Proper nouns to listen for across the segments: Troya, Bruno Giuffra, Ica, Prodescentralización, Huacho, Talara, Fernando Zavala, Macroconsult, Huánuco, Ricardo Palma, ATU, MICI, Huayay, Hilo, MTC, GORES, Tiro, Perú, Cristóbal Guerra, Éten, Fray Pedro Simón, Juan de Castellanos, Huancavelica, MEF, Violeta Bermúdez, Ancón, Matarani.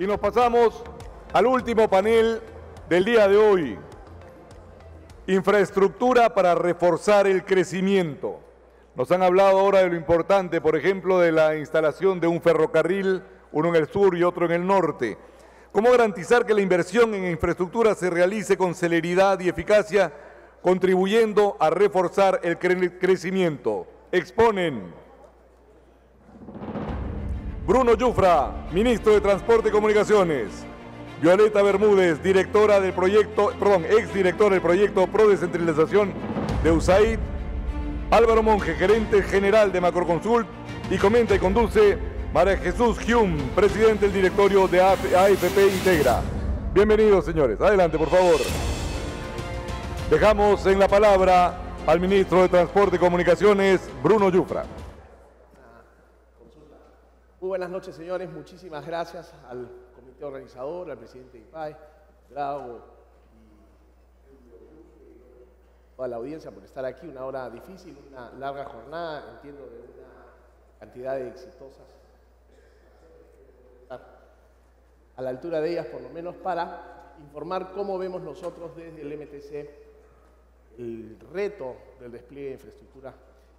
Y nos pasamos al último panel del día de hoy. Infraestructura para reforzar el crecimiento. Nos han hablado ahora de lo importante, por ejemplo, de la instalación de un ferrocarril, uno en el sur y otro en el norte. ¿Cómo garantizar que la inversión en infraestructura se realice con celeridad y eficacia, contribuyendo a reforzar el crecimiento? Exponen Bruno Giuffra, ministro de Transporte y Comunicaciones; Violeta Bermúdez, exdirectora del proyecto Prodescentralización de USAID; Álvaro Monge, gerente general de Macroconsult; y comenta y conduce María Jesús Hume, presidente del directorio de AFP Integra. Bienvenidos, señores. Adelante, por favor. Dejamos en la palabra al ministro de Transporte y Comunicaciones, Bruno Giuffra. Muy buenas noches, señores. Muchísimas gracias al comité organizador, al presidente de IPAE, Drago y toda la audiencia por estar aquí. Una hora difícil, una larga jornada, entiendo, de una cantidad de exitosas. A la altura de ellas, por lo menos, para informar cómo vemos nosotros desde el MTC el reto del despliegue de infraestructura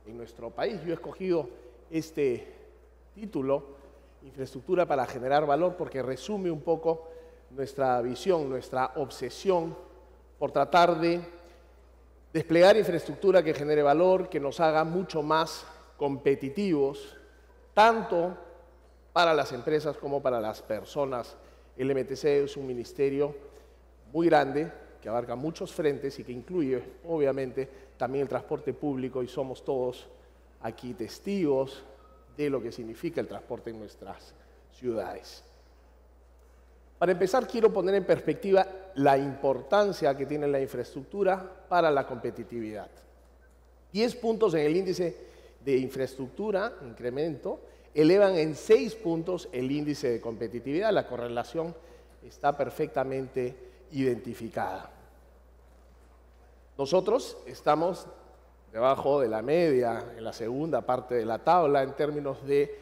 en nuestro país. Yo he escogido este título, Infraestructura para generar valor, porque resume un poco nuestra visión, nuestra obsesión por tratar de desplegar infraestructura que genere valor, que nos haga mucho más competitivos, tanto para las empresas como para las personas. El MTC es un ministerio muy grande que abarca muchos frentes y que incluye, obviamente, también el transporte público, y somos todos aquí testigos de lo que significa el transporte en nuestras ciudades. Para empezar, quiero poner en perspectiva la importancia que tiene la infraestructura para la competitividad. 10 puntos en el índice de infraestructura, incremento, elevan en 6 puntos el índice de competitividad. La correlación está perfectamente identificada. Nosotros estamos debajo de la media, en la segunda parte de la tabla, en términos de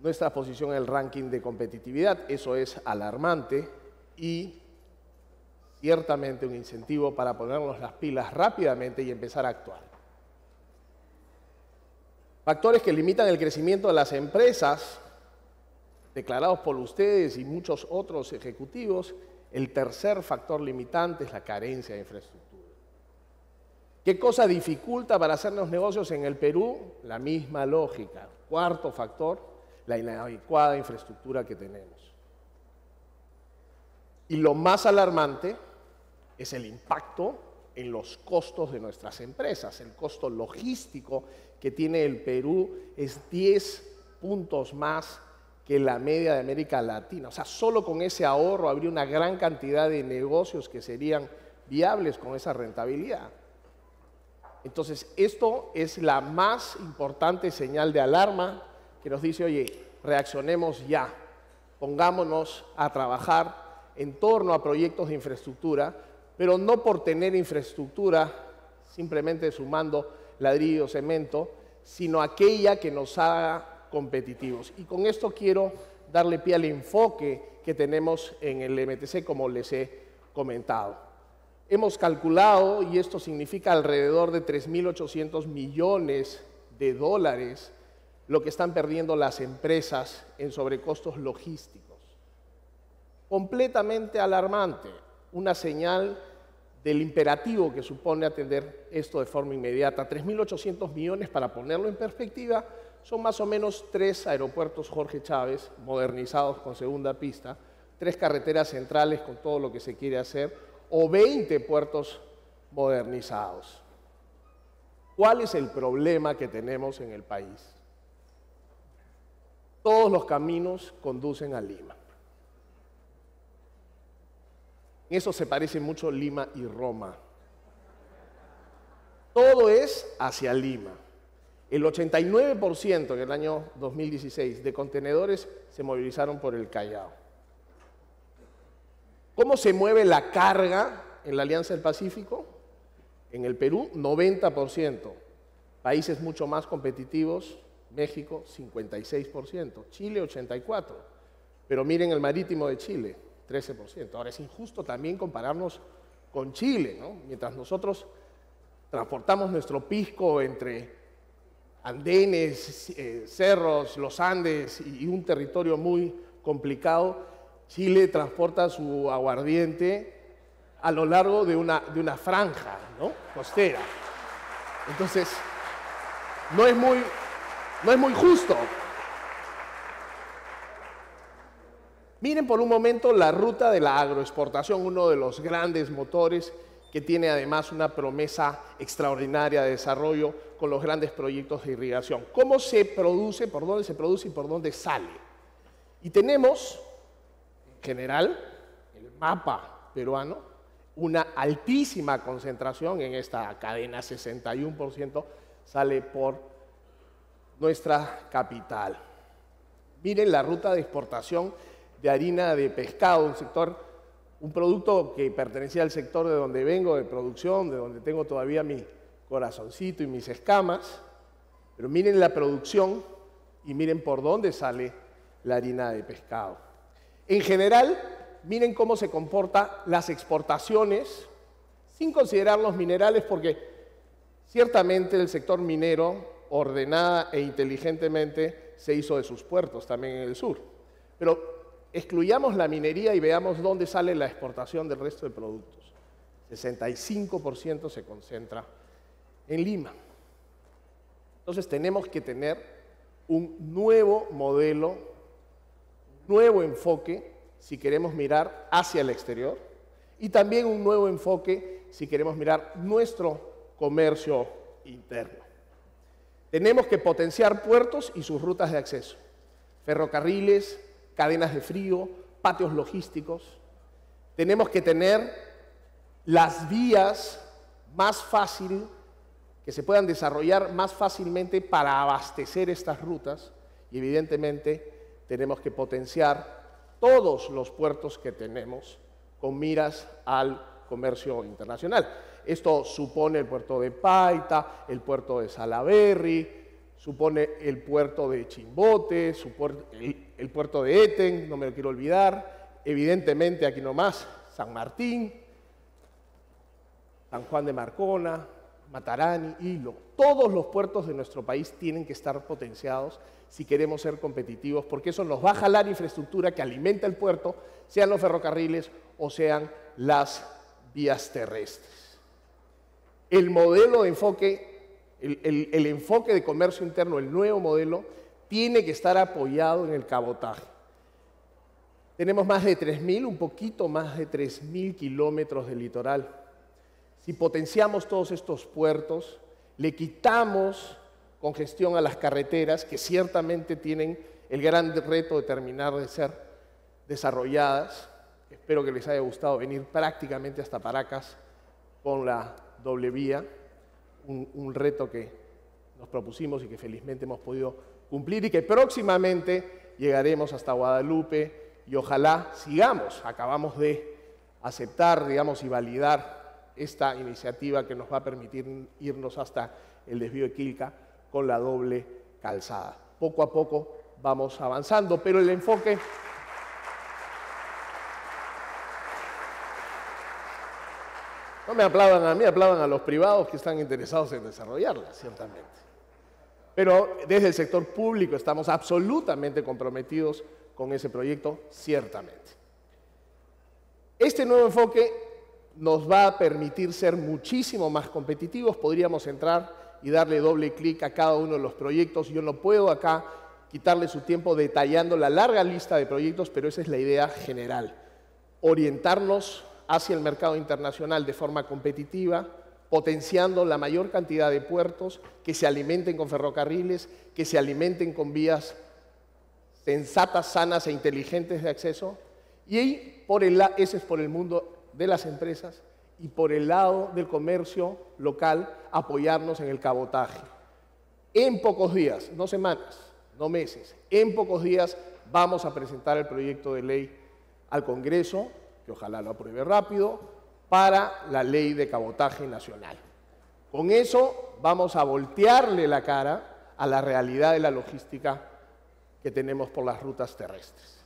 nuestra posición en el ranking de competitividad. Eso es alarmante y ciertamente un incentivo para ponernos las pilas rápidamente y empezar a actuar. Factores que limitan el crecimiento de las empresas, declarados por ustedes y muchos otros ejecutivos. El tercer factor limitante es la carencia de infraestructura. ¿Qué cosa dificulta para hacernos negocios en el Perú? La misma lógica. Cuarto factor, la inadecuada infraestructura que tenemos. Y lo más alarmante es el impacto en los costos de nuestras empresas. El costo logístico que tiene el Perú es 10 puntos más que la media de América Latina. O sea, solo con ese ahorro habría una gran cantidad de negocios que serían viables con esa rentabilidad. Entonces, esto es la más importante señal de alarma que nos dice: oye, reaccionemos ya, pongámonos a trabajar en torno a proyectos de infraestructura, pero no por tener infraestructura simplemente sumando ladrillo, cemento, sino aquella que nos haga competitivos. Y con esto quiero darle pie al enfoque que tenemos en el MTC, como les he comentado. Hemos calculado, y esto significa alrededor de 3.800 millones de dólares, lo que están perdiendo las empresas en sobrecostos logísticos. Completamente alarmante, una señal del imperativo que supone atender esto de forma inmediata. 3.800 millones, para ponerlo en perspectiva, son más o menos 3 aeropuertos Jorge Chávez modernizados con segunda pista, 3 carreteras centrales con todo lo que se quiere hacer, o 20 puertos modernizados. ¿Cuál es el problema que tenemos en el país? Todos los caminos conducen a Lima. En eso se parece mucho Lima y Roma. Todo es hacia Lima. El 89% en el año 2016 de contenedores se movilizaron por el Callao. ¿Cómo se mueve la carga en la Alianza del Pacífico? En el Perú, 90%. Países mucho más competitivos, México, 56%. Chile, 84%. Pero miren el marítimo de Chile, 13%. Ahora es injusto también compararnos con Chile, ¿no? Mientras nosotros transportamos nuestro pisco entre andenes, cerros, los Andes y un territorio muy complicado, Chile transporta su aguardiente a lo largo de una franja, ¿no?, costera. Entonces, no es muy justo. Miren por un momento la ruta de la agroexportación, uno de los grandes motores que tiene además una promesa extraordinaria de desarrollo con los grandes proyectos de irrigación. ¿Cómo se produce, por dónde se produce y por dónde sale? Y tenemos, en general, el mapa peruano, una altísima concentración en esta cadena, 61% sale por nuestra capital. Miren la ruta de exportación de harina de pescado, un producto que pertenecía al sector de donde vengo, de producción, de donde tengo todavía mi corazoncito y mis escamas, pero miren la producción y miren por dónde sale la harina de pescado. En general, miren cómo se comportan las exportaciones, sin considerar los minerales, porque ciertamente el sector minero, ordenada e inteligentemente, se hizo de sus puertos también en el sur. Pero excluyamos la minería y veamos dónde sale la exportación del resto de productos. 65% se concentra en Lima. Entonces tenemos que tener un nuevo modelo, un nuevo enfoque si queremos mirar hacia el exterior y también un nuevo enfoque si queremos mirar nuestro comercio interno. Tenemos que potenciar puertos y sus rutas de acceso, ferrocarriles, cadenas de frío, patios logísticos. Tenemos que tener las vías más fáciles, que se puedan desarrollar más fácilmente para abastecer estas rutas y evidentemente tenemos que potenciar todos los puertos que tenemos con miras al comercio internacional. Esto supone el puerto de Paita, el puerto de Salaberry, supone el puerto de Chimbote, el puerto de Éten, no me lo quiero olvidar, evidentemente aquí nomás, San Martín, San Juan de Marcona, Matarani, Hilo. Todos los puertos de nuestro país tienen que estar potenciados si queremos ser competitivos, porque eso nos va a jalar infraestructura que alimenta el puerto, sean los ferrocarriles o sean las vías terrestres. El modelo de enfoque, el enfoque de comercio interno, el nuevo modelo, tiene que estar apoyado en el cabotaje. Tenemos más de 3.000, un poquito más de 3.000 kilómetros de litoral. Si potenciamos todos estos puertos, le quitamos congestión a las carreteras, que ciertamente tienen el gran reto de terminar de ser desarrolladas. Espero que les haya gustado venir prácticamente hasta Paracas con la doble vía. Un reto que nos propusimos y que felizmente hemos podido cumplir y que próximamente llegaremos hasta Guadalupe y ojalá sigamos. Acabamos de aceptar, digamos, y validar esta iniciativa que nos va a permitir irnos hasta el desvío de Quilca con la doble calzada. Poco a poco vamos avanzando, pero el enfoque... No me aplaudan a mí, aplaudan a los privados que están interesados en desarrollarla, ciertamente. Pero desde el sector público estamos absolutamente comprometidos con ese proyecto, ciertamente. Este nuevo enfoque nos va a permitir ser muchísimo más competitivos. Podríamos entrar y darle doble clic a cada uno de los proyectos. Yo no puedo acá quitarle su tiempo detallando la larga lista de proyectos, pero esa es la idea general. Orientarnos hacia el mercado internacional de forma competitiva, potenciando la mayor cantidad de puertos que se alimenten con ferrocarriles, que se alimenten con vías sensatas, sanas e inteligentes de acceso. Y ese es por el mundo de las empresas y por el lado del comercio local, apoyarnos en el cabotaje. En pocos días, no semanas, no meses, en pocos días vamos a presentar el proyecto de ley al Congreso, que ojalá lo apruebe rápido, para la ley de cabotaje nacional. Con eso vamos a voltearle la cara a la realidad de la logística que tenemos por las rutas terrestres.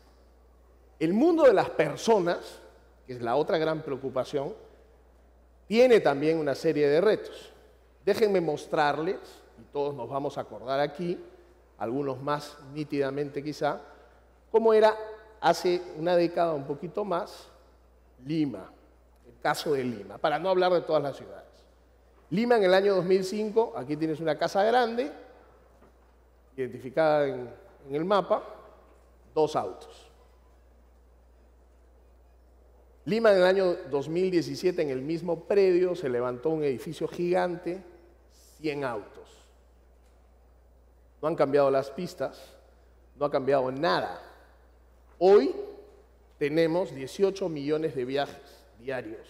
El mundo de las personas, que es la otra gran preocupación, tiene también una serie de retos. Déjenme mostrarles, y todos nos vamos a acordar aquí, algunos más nítidamente quizá, cómo era hace una década, un poquito más, Lima, el caso de Lima, para no hablar de todas las ciudades. Lima en el año 2005, aquí tienes una casa grande, identificada en el mapa, 2 autos. Lima en el año 2017, en el mismo predio, se levantó un edificio gigante, 100 autos. No han cambiado las pistas, no ha cambiado nada. Hoy tenemos 18 millones de viajes diarios,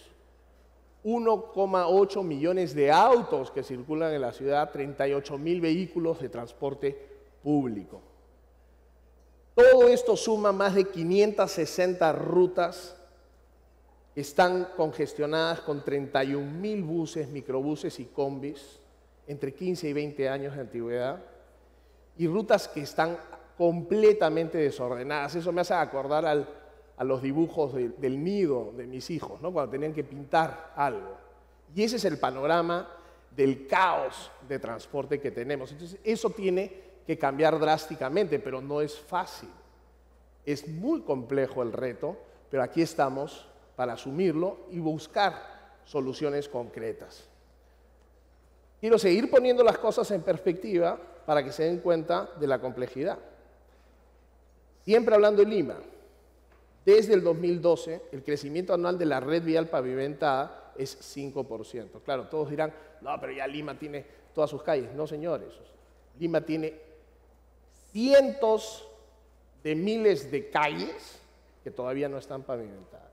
1,8 millones de autos que circulan en la ciudad, 38.000 vehículos de transporte público. Todo esto suma más de 560 rutas que están congestionadas con 31.000 buses, microbuses y combis entre 15 y 20 años de antigüedad, y rutas que están completamente desordenadas. Eso me hace acordar a los dibujos del nido de mis hijos, ¿no? Cuando tenían que pintar algo. Y ese es el panorama del caos de transporte que tenemos. Entonces, eso tiene que cambiar drásticamente, pero no es fácil. Es muy complejo el reto, pero aquí estamos para asumirlo y buscar soluciones concretas. Quiero seguir poniendo las cosas en perspectiva para que se den cuenta de la complejidad. Siempre hablando de Lima. Desde el 2012, el crecimiento anual de la red vial pavimentada es 5%. Claro, todos dirán, no, pero ya Lima tiene todas sus calles. No, señores. Lima tiene cientos de miles de calles que todavía no están pavimentadas.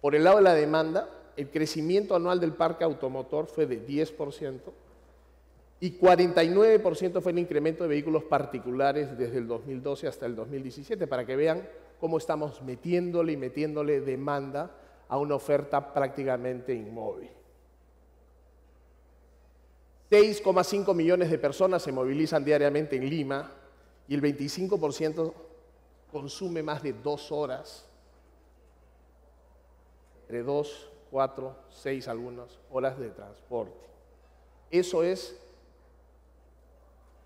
Por el lado de la demanda, el crecimiento anual del parque automotor fue de 10% y 49% fue el incremento de vehículos particulares desde el 2012 hasta el 2017, para que vean cómo estamos metiéndole y metiéndole demanda a una oferta prácticamente inmóvil. 6,5 millones de personas se movilizan diariamente en Lima y el 25% consume más de 2 horas, entre 2, 4, 6 algunas horas de transporte. Eso es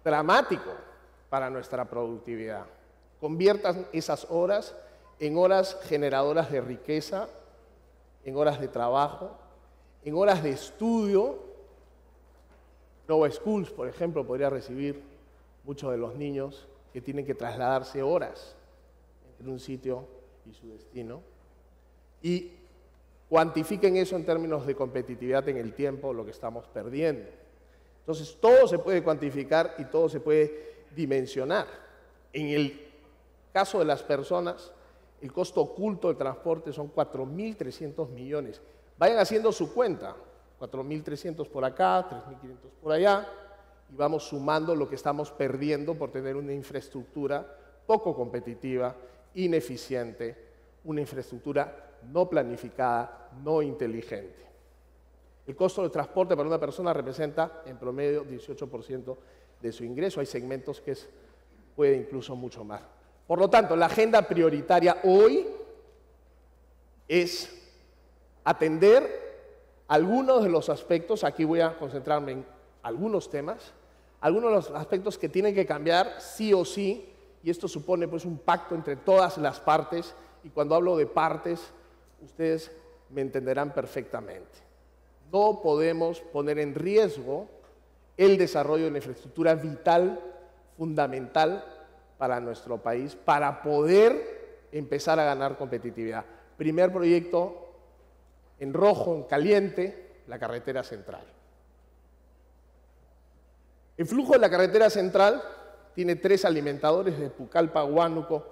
dramático para nuestra productividad. Conviertan esas horas en horas generadoras de riqueza, en horas de trabajo, en horas de estudio. Nova Schools, por ejemplo, podría recibir muchos de los niños que tienen que trasladarse horas entre un sitio y su destino. Y cuantifiquen eso en términos de competitividad en el tiempo, lo que estamos perdiendo. Entonces, todo se puede cuantificar y todo se puede dimensionar. En el caso de las personas, el costo oculto del transporte son 4.300 millones. Vayan haciendo su cuenta, 4.300 por acá, 3.500 por allá, y vamos sumando lo que estamos perdiendo por tener una infraestructura poco competitiva, ineficiente, una infraestructura no planificada, no inteligente. El costo del transporte para una persona representa en promedio 18% de su ingreso. Hay segmentos que puede incluso mucho más. Por lo tanto, la agenda prioritaria hoy es atender algunos de los aspectos, aquí voy a concentrarme en algunos temas, algunos de los aspectos que tienen que cambiar sí o sí, y esto supone pues un pacto entre todas las partes, y cuando hablo de partes, ustedes me entenderán perfectamente. No podemos poner en riesgo el desarrollo de una infraestructura vital, fundamental, para nuestro país, para poder empezar a ganar competitividad. Primer proyecto en rojo, en caliente, la carretera central. El flujo de la carretera central tiene 3 alimentadores de Pucallpa, Huánuco,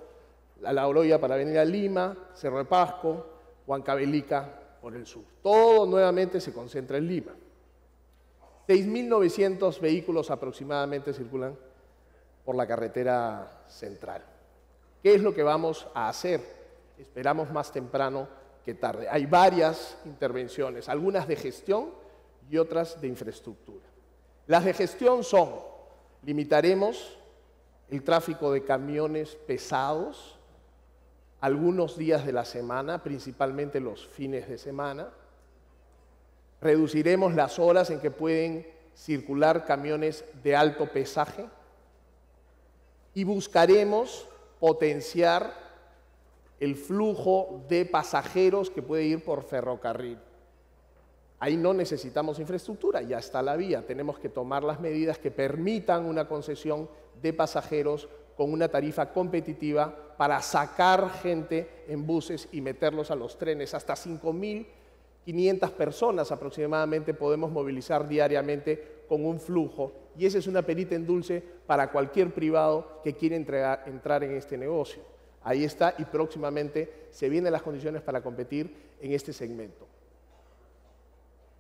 La Oroya para venir a Lima, Cerro de Pasco, Huancavelica por el sur. Todo nuevamente se concentra en Lima. 6.900 vehículos aproximadamente circulan por la carretera central. ¿Qué es lo que vamos a hacer? Esperamos más temprano que tarde. Hay varias intervenciones, algunas de gestión y otras de infraestructura. Las de gestión son, limitaremos el tráfico de camiones pesados algunos días de la semana, principalmente los fines de semana. Reduciremos las horas en que pueden circular camiones de alto pesaje y buscaremos potenciar el flujo de pasajeros que puede ir por ferrocarril. Ahí no necesitamos infraestructura, ya está la vía. Tenemos que tomar las medidas que permitan una concesión de pasajeros con una tarifa competitiva para sacar gente en buses y meterlos a los trenes. Hasta 5.500 personas aproximadamente podemos movilizar diariamente con un flujo. Y esa es una perita en dulce para cualquier privado que quiera entrar en este negocio. Ahí está, y próximamente se vienen las condiciones para competir en este segmento.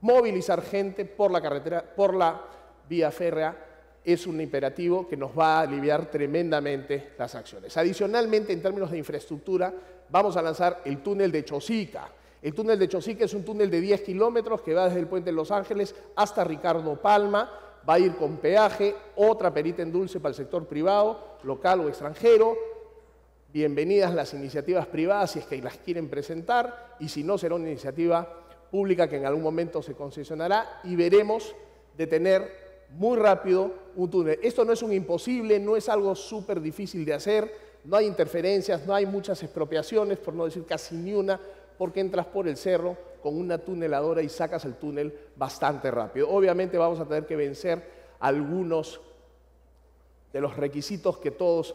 Movilizar gente por la carretera, por la vía férrea, es un imperativo que nos va a aliviar tremendamente las acciones. Adicionalmente, en términos de infraestructura, vamos a lanzar el túnel de Chosica. El túnel de Chosica es un túnel de 10 kilómetros que va desde el Puente de Los Ángeles hasta Ricardo Palma. Va a ir con peaje, otra perita en dulce para el sector privado, local o extranjero. Bienvenidas las iniciativas privadas si es que las quieren presentar, y si no, será una iniciativa pública que en algún momento se concesionará, y veremos de tener muy rápido un túnel. Esto no es un imposible, no es algo súper difícil de hacer, no hay interferencias, no hay muchas expropiaciones, por no decir casi ni una, porque entras por el cerro con una tuneladora y sacas el túnel bastante rápido. Obviamente vamos a tener que vencer algunos de los requisitos que todos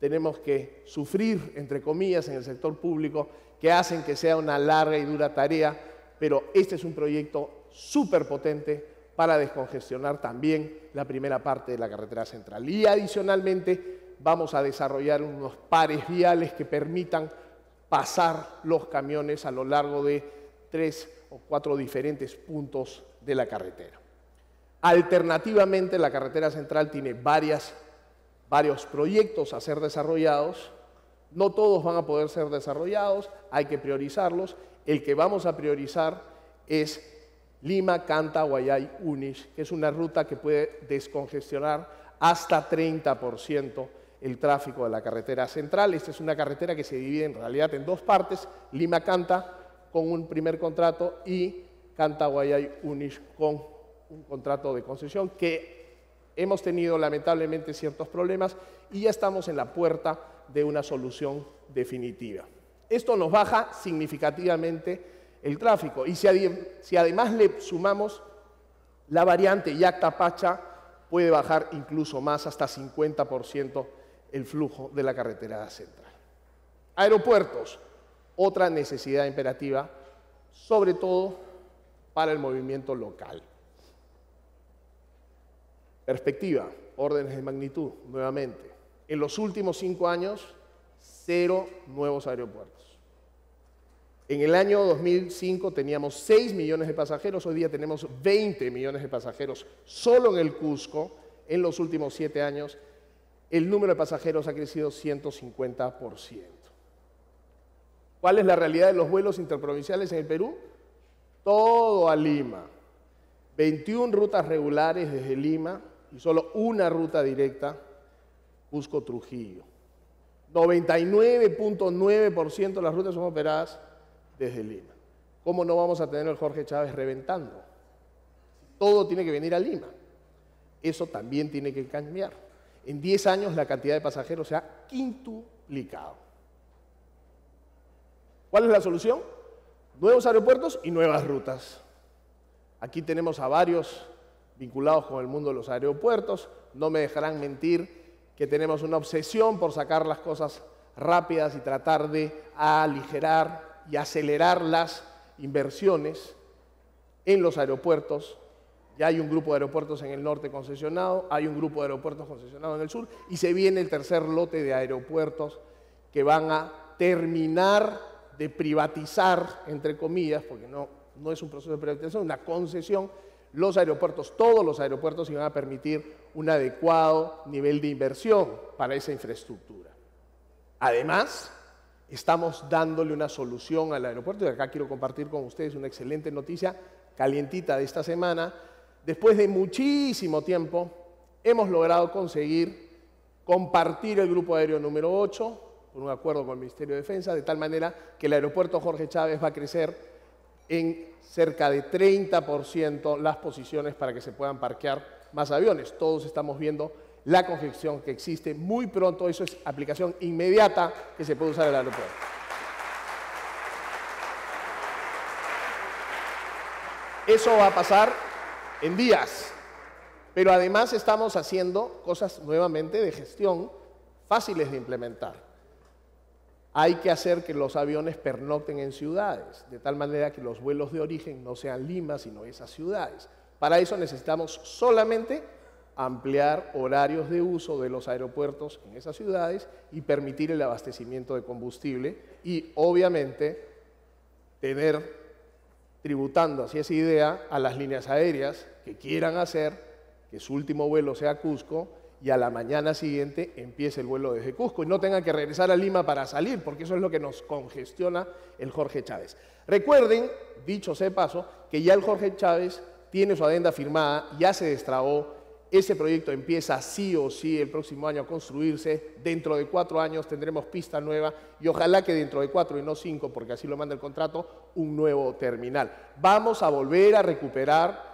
tenemos que sufrir, entre comillas, en el sector público, que hacen que sea una larga y dura tarea. Pero este es un proyecto súper potente para descongestionar también la primera parte de la carretera central. Y adicionalmente vamos a desarrollar unos pares viales que permitan pasar los camiones a lo largo de 3 o 4 diferentes puntos de la carretera. Alternativamente, la carretera central tiene varios proyectos a ser desarrollados. No todos van a poder ser desarrollados, hay que priorizarlos. El que vamos a priorizar es Lima, Canta, Huayay, Unish, que es una ruta que puede descongestionar hasta 30% el tráfico de la carretera central. Esta es una carretera que se divide en realidad en dos partes, Lima, Canta con un primer contrato y Canta, Huayay, Unish con un contrato de concesión, que hemos tenido lamentablemente ciertos problemas y ya estamos en la puerta de una solución definitiva. Esto nos baja significativamente el tráfico, y si además le sumamos la variante Llacta-Pacha, puede bajar incluso más, hasta 50% el flujo de la carretera central. Aeropuertos, otra necesidad imperativa, sobre todo para el movimiento local. Perspectiva, órdenes de magnitud, nuevamente. En los últimos 5 años, 0 nuevos aeropuertos. En el año 2005 teníamos 6 millones de pasajeros, hoy día tenemos 20 millones de pasajeros solo en el Cusco. En los últimos 7 años, el número de pasajeros ha crecido 150%. ¿Cuál es la realidad de los vuelos interprovinciales en el Perú? Todo a Lima. 21 rutas regulares desde Lima y solo una ruta directa, Cusco-Trujillo. 99.9% de las rutas son operadas desde Lima. ¿Cómo no vamos a tener el Jorge Chávez reventando? Todo tiene que venir a Lima. Eso también tiene que cambiar. En 10 años la cantidad de pasajeros se ha quintuplicado. ¿Cuál es la solución? Nuevos aeropuertos y nuevas rutas. Aquí tenemos a varios vinculados con el mundo de los aeropuertos. No me dejarán mentir que tenemos una obsesión por sacar las cosas rápidas y tratar de aligerar y acelerar las inversiones en los aeropuertos. Ya hay un grupo de aeropuertos en el norte concesionado, hay un grupo de aeropuertos concesionados en el sur, y se viene el tercer lote de aeropuertos que van a terminar de privatizar, entre comillas, porque no es un proceso de privatización, es una concesión. Los aeropuertos, todos los aeropuertos, iban a permitir un adecuado nivel de inversión para esa infraestructura. Además, estamos dándole una solución al aeropuerto, y acá quiero compartir con ustedes una excelente noticia calientita de esta semana. Después de muchísimo tiempo, hemos logrado compartir el grupo aéreo número 8, por un acuerdo con el Ministerio de Defensa, de tal manera que el aeropuerto Jorge Chávez va a crecer en cerca de 30% las posiciones para que se puedan parquear más aviones. Todos estamos viendo la congestión que existe. Muy pronto, eso es aplicación inmediata que se puede usar el aeropuerto. Eso va a pasar en días. Pero además estamos haciendo cosas nuevamente de gestión fáciles de implementar. Hay que hacer que los aviones pernocten en ciudades, de tal manera que los vuelos de origen no sean Lima, sino esas ciudades. Para eso necesitamos solamente ampliar horarios de uso de los aeropuertos en esas ciudades y permitir el abastecimiento de combustible y, obviamente, tener tributando hacia esa idea a las líneas aéreas que quieran hacer que su último vuelo sea Cusco y a la mañana siguiente empiece el vuelo desde Cusco y no tengan que regresar a Lima para salir, porque eso es lo que nos congestiona el Jorge Chávez. Recuerden, dicho sea de paso, que ya el Jorge Chávez tiene su adenda firmada, ya se destrabó, ese proyecto empieza sí o sí el próximo año a construirse, dentro de 4 años tendremos pista nueva y ojalá que dentro de 4 y no 5, porque así lo manda el contrato, un nuevo terminal. Vamos a volver a recuperar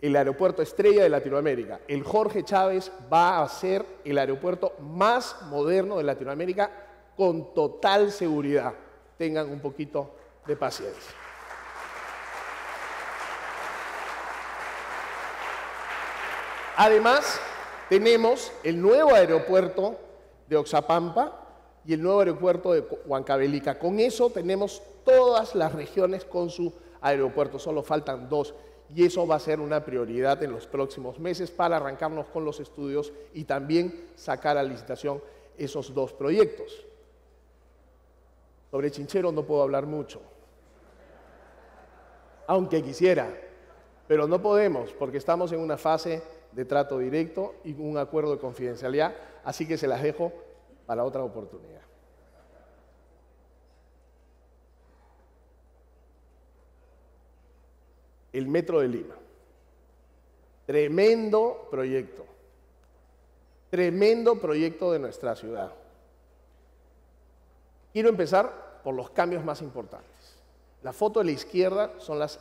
el aeropuerto estrella de Latinoamérica. El Jorge Chávez va a ser el aeropuerto más moderno de Latinoamérica con total seguridad. Tengan un poquito de paciencia. Además, tenemos el nuevo aeropuerto de Oxapampa y el nuevo aeropuerto de Huancavelica. Con eso tenemos todas las regiones con su aeropuerto, solo faltan 2. Y eso va a ser una prioridad en los próximos meses para arrancarnos con los estudios y también sacar a licitación esos 2 proyectos. Sobre Chinchero no puedo hablar mucho, aunque quisiera, pero no podemos porque estamos en una fase de trato directo y un acuerdo de confidencialidad, así que se las dejo para otra oportunidad. El Metro de Lima, tremendo proyecto de nuestra ciudad. Quiero empezar por los cambios más importantes. La foto de la izquierda son las,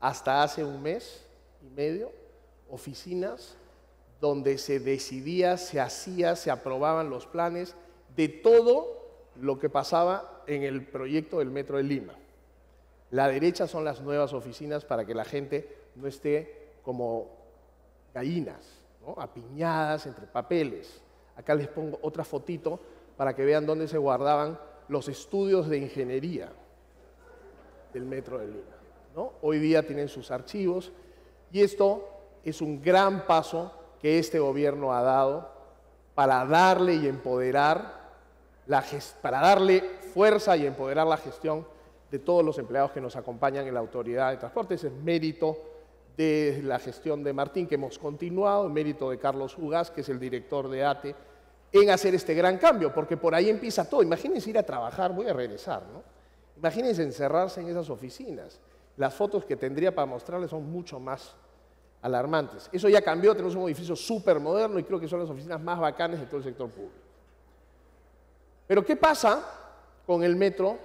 hasta hace un mes y medio, oficinas donde se decidía, se hacía, se aprobaban los planes de todo lo que pasaba en el proyecto del Metro de Lima. La derecha son las nuevas oficinas para que la gente no esté como gallinas, ¿no?, apiñadas entre papeles. Acá les pongo otra fotito para que vean dónde se guardaban los estudios de ingeniería del Metro de Lima, ¿no? Hoy día tienen sus archivos y esto es un gran paso que este gobierno ha dado para darle y empoderar, para darle fuerza y empoderar la gestión de todos los empleados que nos acompañan en la Autoridad de Transportes. Es mérito de la gestión de Martín, que hemos continuado, en mérito de Carlos Ugaz, que es el director de ATE, en hacer este gran cambio, porque por ahí empieza todo. Imagínense ir a trabajar, voy a regresar, ¿no? Imagínense encerrarse en esas oficinas. Las fotos que tendría para mostrarles son mucho más alarmantes. Eso ya cambió, tenemos un edificio súper moderno y creo que son las oficinas más bacanas de todo el sector público. Pero ¿qué pasa con el metro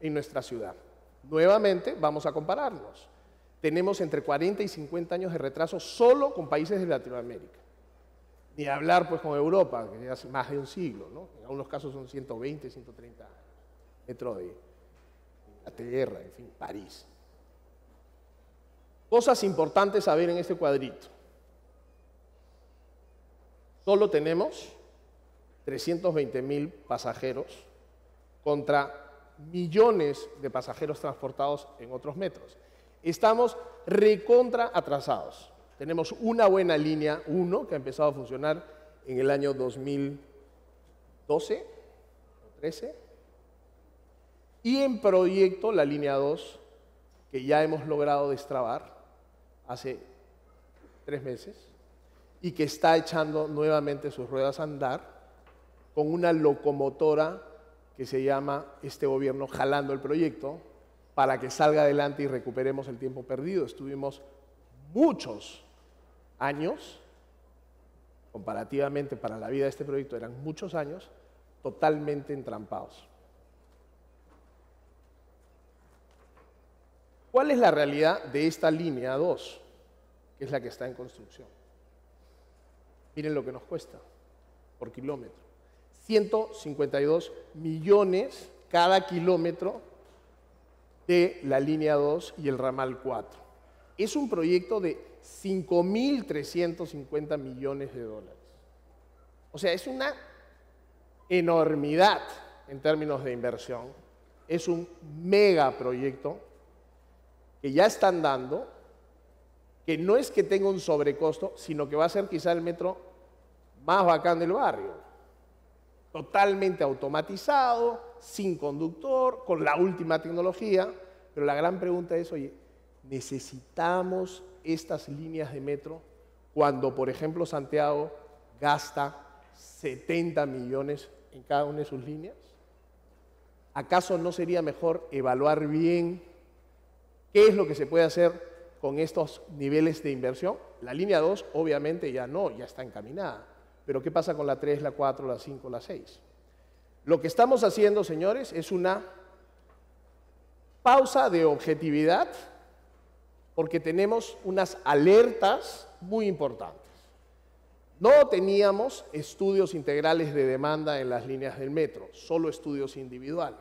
en nuestra ciudad? Nuevamente vamos a compararnos. Tenemos entre 40 y 50 años de retraso solo con países de Latinoamérica. Ni hablar pues con Europa, que hace más de un siglo, ¿no? En algunos casos son 120, 130 años. Metro de Inglaterra, en fin, París. Cosas importantes a ver en este cuadrito. Solo tenemos 320.000 pasajeros contra millones de pasajeros transportados en otros metros. Estamos recontra atrasados. Tenemos una buena línea 1 que ha empezado a funcionar en el año 2012 o 13 y en proyecto la línea 2 que ya hemos logrado destrabar hace 3 meses y que está echando nuevamente sus ruedas a andar con una locomotora que se llama este gobierno jalando el proyecto para que salga adelante y recuperemos el tiempo perdido. Estuvimos muchos años, comparativamente para la vida de este proyecto eran muchos años, totalmente entrampados. ¿Cuál es la realidad de esta línea 2, que es la que está en construcción? Miren lo que nos cuesta por kilómetro. 152 millones cada kilómetro de la línea 2 y el ramal 4. Es un proyecto de 5.350 millones de dólares. O sea, es una enormidad en términos de inversión. Es un megaproyecto que ya están dando, que no es que tenga un sobrecosto, sino que va a ser quizá el metro más bacán del barrio. Totalmente automatizado, sin conductor, con la última tecnología. Pero la gran pregunta es, oye, ¿necesitamos estas líneas de metro cuando, por ejemplo, Santiago gasta 70 millones en cada una de sus líneas? ¿Acaso no sería mejor evaluar bien qué es lo que se puede hacer con estos niveles de inversión? La línea 2, obviamente, ya no, ya está encaminada. Pero ¿qué pasa con la 3, la 4, la 5, la 6? Lo que estamos haciendo, señores, es una pausa de objetividad, porque tenemos unas alertas muy importantes. No teníamos estudios integrales de demanda en las líneas del metro, solo estudios individuales.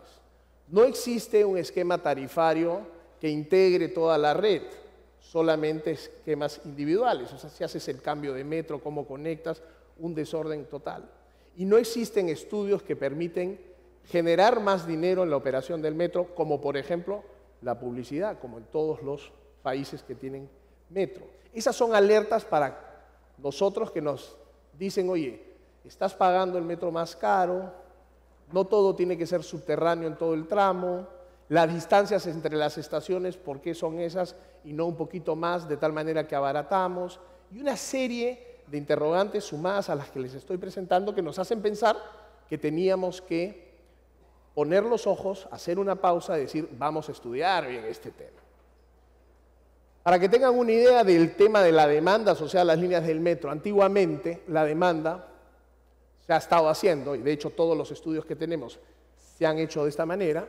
No existe un esquema tarifario que integre toda la red, solamente esquemas individuales. O sea, si haces el cambio de metro, cómo conectas, un desorden total. Y no existen estudios que permiten generar más dinero en la operación del metro, como por ejemplo la publicidad, como en todos los países que tienen metro. Esas son alertas para nosotros que nos dicen, oye, estás pagando el metro más caro, no todo tiene que ser subterráneo en todo el tramo, las distancias entre las estaciones, ¿por qué son esas y no un poquito más, de tal manera que abaratamos? Y una serie de interrogantes sumadas a las que les estoy presentando que nos hacen pensar que teníamos que poner los ojos, hacer una pausa y decir, vamos a estudiar bien este tema. Para que tengan una idea del tema de la demanda asociada a las líneas del metro, antiguamente la demanda se ha estado haciendo, y de hecho todos los estudios que tenemos se han hecho de esta manera,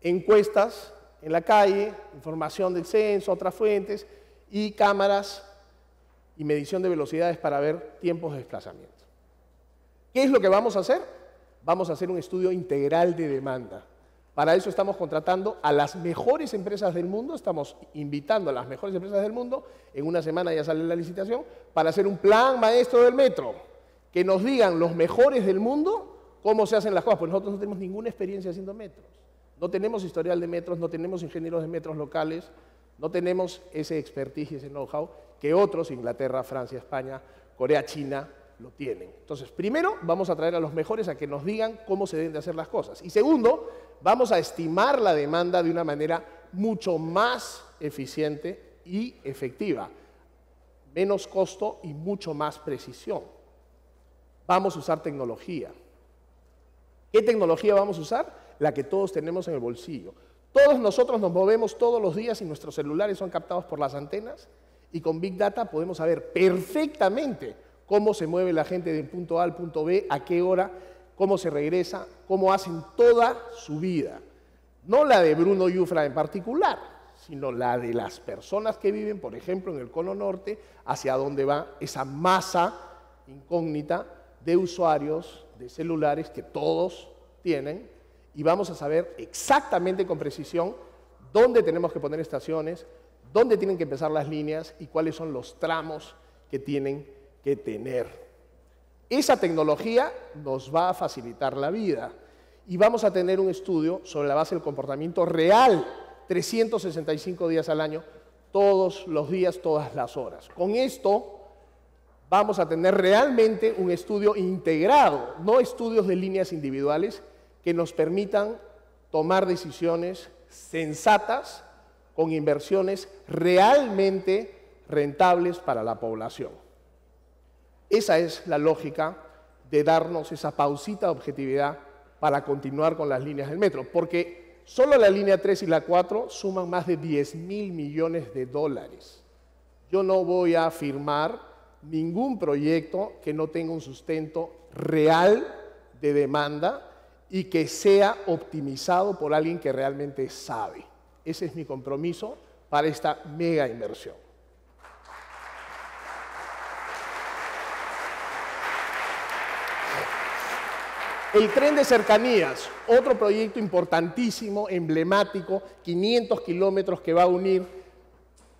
encuestas en la calle, información del censo, otras fuentes, y cámaras y medición de velocidades para ver tiempos de desplazamiento. ¿Qué es lo que vamos a hacer? Vamos a hacer un estudio integral de demanda. Para eso estamos contratando a las mejores empresas del mundo, estamos invitando a las mejores empresas del mundo, en una semana ya sale la licitación, para hacer un plan maestro del metro, que nos digan los mejores del mundo cómo se hacen las cosas, porque nosotros no tenemos ninguna experiencia haciendo metros, no tenemos historial de metros, no tenemos ingenieros de metros locales, no tenemos ese expertise, ese know-how que otros, Inglaterra, Francia, España, Corea, China, lo tienen. Entonces, primero, vamos a traer a los mejores a que nos digan cómo se deben de hacer las cosas. Y segundo, vamos a estimar la demanda de una manera mucho más eficiente y efectiva. Menos costo y mucho más precisión. Vamos a usar tecnología. ¿Qué tecnología vamos a usar? La que todos tenemos en el bolsillo. Todos nosotros nos movemos todos los días y nuestros celulares son captados por las antenas y con Big Data podemos saber perfectamente cómo se mueve la gente del punto A al punto B, a qué hora, cómo se regresa, cómo hacen toda su vida. No la de Bruno Giuffra en particular, sino la de las personas que viven, por ejemplo, en el Cono Norte, hacia dónde va esa masa incógnita de usuarios de celulares que todos tienen, y vamos a saber exactamente con precisión dónde tenemos que poner estaciones, dónde tienen que empezar las líneas y cuáles son los tramos que tienen que tener. Esa tecnología nos va a facilitar la vida y vamos a tener un estudio sobre la base del comportamiento real, 365 días al año, todos los días, todas las horas. Con esto vamos a tener realmente un estudio integrado, no estudios de líneas individuales que nos permitan tomar decisiones sensatas con inversiones realmente rentables para la población. Esa es la lógica de darnos esa pausita de objetividad para continuar con las líneas del metro, porque solo la línea 3 y la 4 suman más de 10.000 millones de dólares. Yo no voy a firmar ningún proyecto que no tenga un sustento real de demanda y que sea optimizado por alguien que realmente sabe. Ese es mi compromiso para esta mega inversión. El tren de cercanías, otro proyecto importantísimo, emblemático, 500 kilómetros que va a unir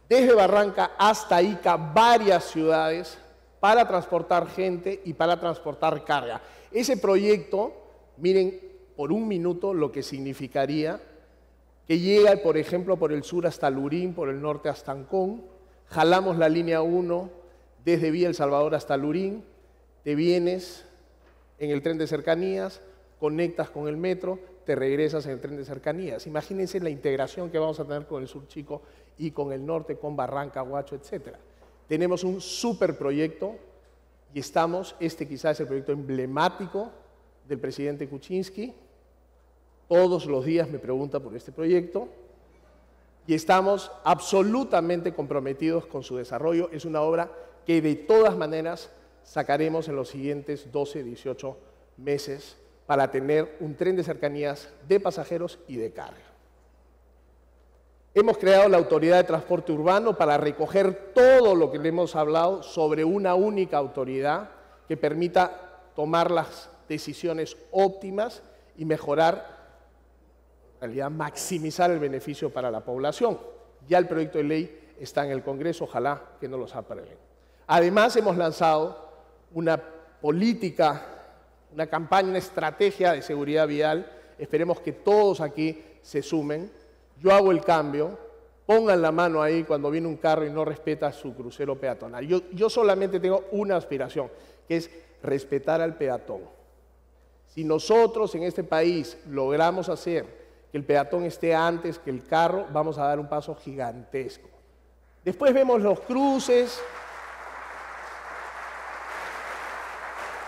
desde Barranca hasta Ica varias ciudades para transportar gente y para transportar carga. Ese proyecto, miren por un minuto lo que significaría, que llega, por ejemplo, por el sur hasta Lurín, por el norte hasta Ancón, jalamos la línea 1 desde Villa El Salvador hasta Lurín, te vienes en el tren de cercanías, conectas con el metro, te regresas en el tren de cercanías. Imagínense la integración que vamos a tener con el sur Chico y con el norte, con Barranca, Huacho, etc. Tenemos un súper proyecto y estamos, este quizás es el proyecto emblemático del presidente Kuczynski. Todos los días me pregunta por este proyecto y estamos absolutamente comprometidos con su desarrollo. Es una obra que de todas maneras sacaremos en los siguientes 12, 18 meses para tener un tren de cercanías de pasajeros y de carga. Hemos creado la Autoridad de Transporte Urbano para recoger todo lo que le hemos hablado sobre una única autoridad que permita tomar las decisiones óptimas y mejorar, en realidad maximizar el beneficio para la población. Ya el proyecto de ley está en el Congreso, ojalá que no los aprueben. Además, hemos lanzado una política, una campaña, una estrategia de seguridad vial. Esperemos que todos aquí se sumen. Yo hago el cambio. Pongan la mano ahí cuando viene un carro y no respeta su crucero peatonal. Yo solamente tengo una aspiración, que es respetar al peatón. Si nosotros en este país logramos hacer que el peatón esté antes que el carro, vamos a dar un paso gigantesco. Después vemos los cruces.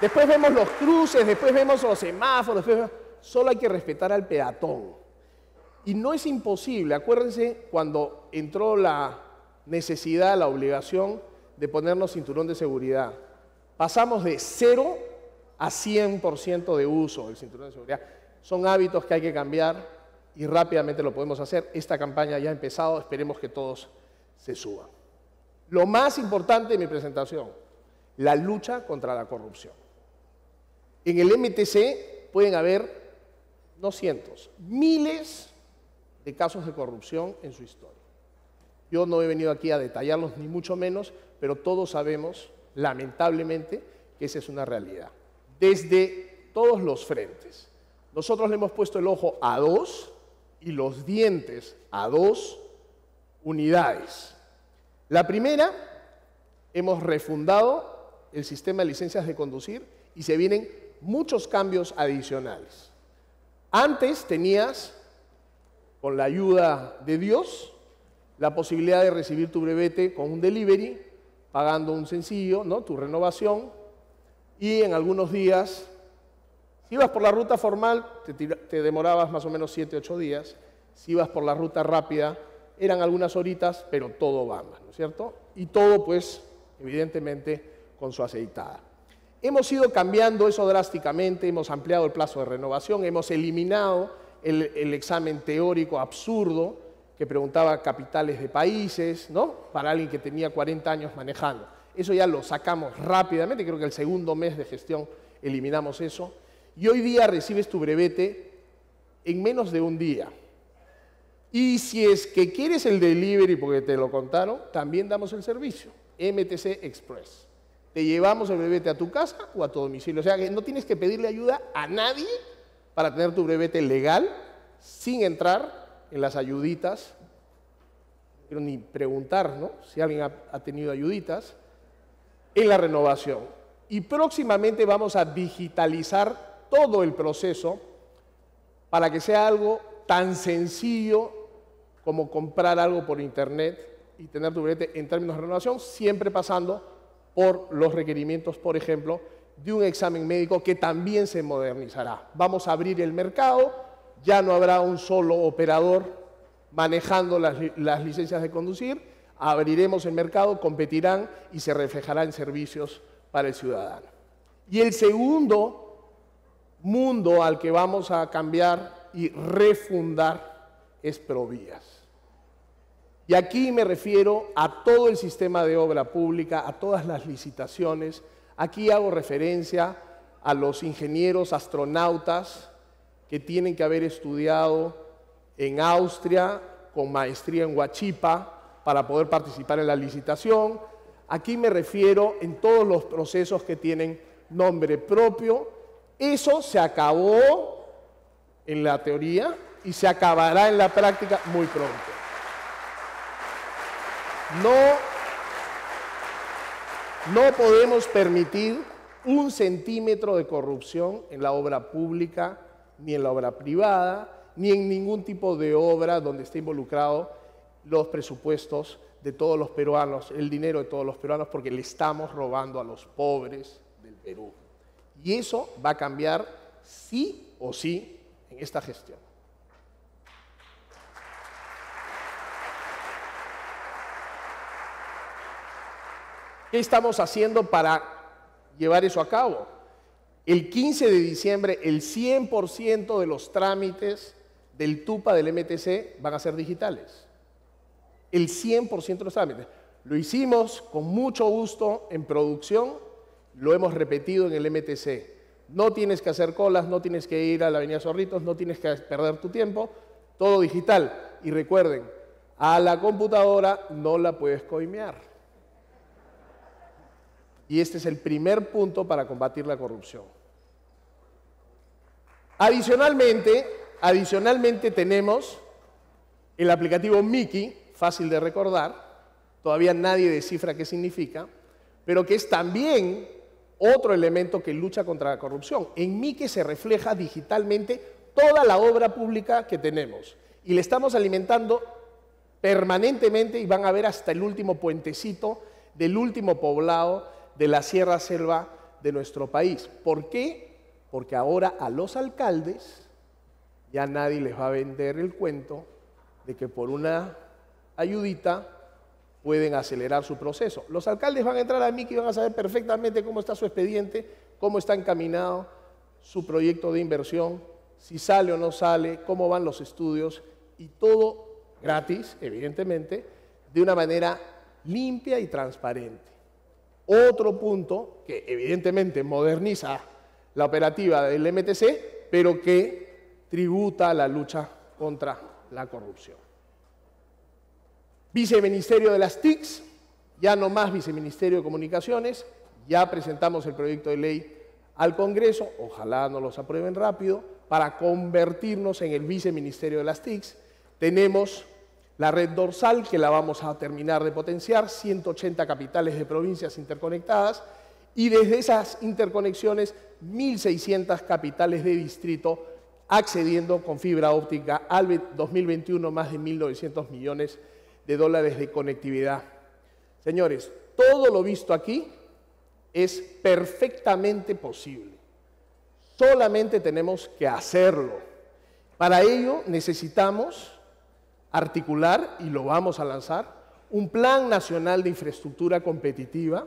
Después vemos los cruces, después vemos los semáforos, después... Solo hay que respetar al peatón. Y no es imposible, acuérdense cuando entró la necesidad, la obligación de ponernos cinturón de seguridad. Pasamos de 0 a 100% de uso del cinturón de seguridad. Son hábitos que hay que cambiar y rápidamente lo podemos hacer. Esta campaña ya ha empezado, esperemos que todos se suban. Lo más importante de mi presentación, la lucha contra la corrupción. En el MTC pueden haber, no cientos, miles de casos de corrupción en su historia. Yo no he venido aquí a detallarlos, ni mucho menos, pero todos sabemos, lamentablemente, que esa es una realidad. Desde todos los frentes. Nosotros le hemos puesto el ojo a 2 y los dientes a 2 unidades. La primera, hemos refundado el sistema de licencias de conducir y se vienen muchos cambios adicionales. Antes tenías, con la ayuda de Dios, la posibilidad de recibir tu brevete con un delivery, pagando un sencillo, ¿no? Tu renovación, y en algunos días, si ibas por la ruta formal, te demorabas más o menos 7 u 8 días, si ibas por la ruta rápida, eran algunas horitas, pero todo va más, ¿no es cierto? Y todo, pues, evidentemente, con su aceitada. Hemos ido cambiando eso drásticamente, hemos ampliado el plazo de renovación, hemos eliminado el examen teórico absurdo que preguntaba capitales de países, ¿no? Para alguien que tenía 40 años manejando. Eso ya lo sacamos rápidamente, creo que el segundo mes de gestión eliminamos eso. Y hoy día recibes tu brevete en menos de un día. Y si es que quieres el delivery porque te lo contaron, también damos el servicio, MTC Express. Te llevamos el brevete a tu casa o a tu domicilio. O sea, que no tienes que pedirle ayuda a nadie para tener tu brevete legal, sin entrar en las ayuditas, pero ni preguntar, ¿no? Si alguien ha tenido ayuditas, en la renovación. Y próximamente vamos a digitalizar todo el proceso para que sea algo tan sencillo como comprar algo por internet y tener tu brevete en términos de renovación, siempre pasando por los requerimientos, por ejemplo, de un examen médico que también se modernizará. Vamos a abrir el mercado, ya no habrá un solo operador manejando las licencias de conducir, abriremos el mercado, competirán y se reflejará en servicios para el ciudadano. Y el segundo mundo al que vamos a cambiar y refundar es Provías. Y aquí me refiero a todo el sistema de obra pública, a todas las licitaciones. Aquí hago referencia a los ingenieros astronautas que tienen que haber estudiado en Austria con maestría en Huachipa para poder participar en la licitación. Aquí me refiero en todos los procesos que tienen nombre propio. Eso se acabó en la teoría y se acabará en la práctica muy pronto. No podemos permitir un centímetro de corrupción en la obra pública, ni en la obra privada, ni en ningún tipo de obra donde esté involucrado los presupuestos de todos los peruanos, el dinero de todos los peruanos, porque le estamos robando a los pobres del Perú. Y eso va a cambiar sí o sí en esta gestión. ¿Qué estamos haciendo para llevar eso a cabo? El 15 de diciembre, el 100% de los trámites del TUPA del MTC van a ser digitales. El 100% de los trámites. Lo hicimos con mucho gusto en producción, lo hemos repetido en el MTC. No tienes que hacer colas, no tienes que ir a la Avenida Zorritos, no tienes que perder tu tiempo, todo digital. Y recuerden, a la computadora no la puedes coimear. Y este es el primer punto para combatir la corrupción. Adicionalmente tenemos el aplicativo MICI, fácil de recordar, todavía nadie descifra qué significa, pero que es también otro elemento que lucha contra la corrupción. En MICI se refleja digitalmente toda la obra pública que tenemos y le estamos alimentando permanentemente y van a ver hasta el último puentecito del último poblado de la Sierra Selva de nuestro país. ¿Por qué? Porque ahora a los alcaldes ya nadie les va a vender el cuento de que por una ayudita pueden acelerar su proceso. Los alcaldes van a entrar a MICI y van a saber perfectamente cómo está su expediente, cómo está encaminado su proyecto de inversión, si sale o no sale, cómo van los estudios y todo gratis, evidentemente, de una manera limpia y transparente. Otro punto que evidentemente moderniza la operativa del MTC, pero que tributa a la lucha contra la corrupción. Viceministerio de las TICs, ya no más Viceministerio de Comunicaciones, ya presentamos el proyecto de ley al Congreso, ojalá no los aprueben rápido, para convertirnos en el Viceministerio de las TICs. Tenemos la red dorsal, que la vamos a terminar de potenciar, 180 capitales de provincias interconectadas y desde esas interconexiones 1.600 capitales de distrito accediendo con fibra óptica al 2021, más de 1.900 millones de dólares de conectividad. Señores, todo lo visto aquí es perfectamente posible. Solamente tenemos que hacerlo. Para ello necesitamos articular, y lo vamos a lanzar, un plan nacional de infraestructura competitiva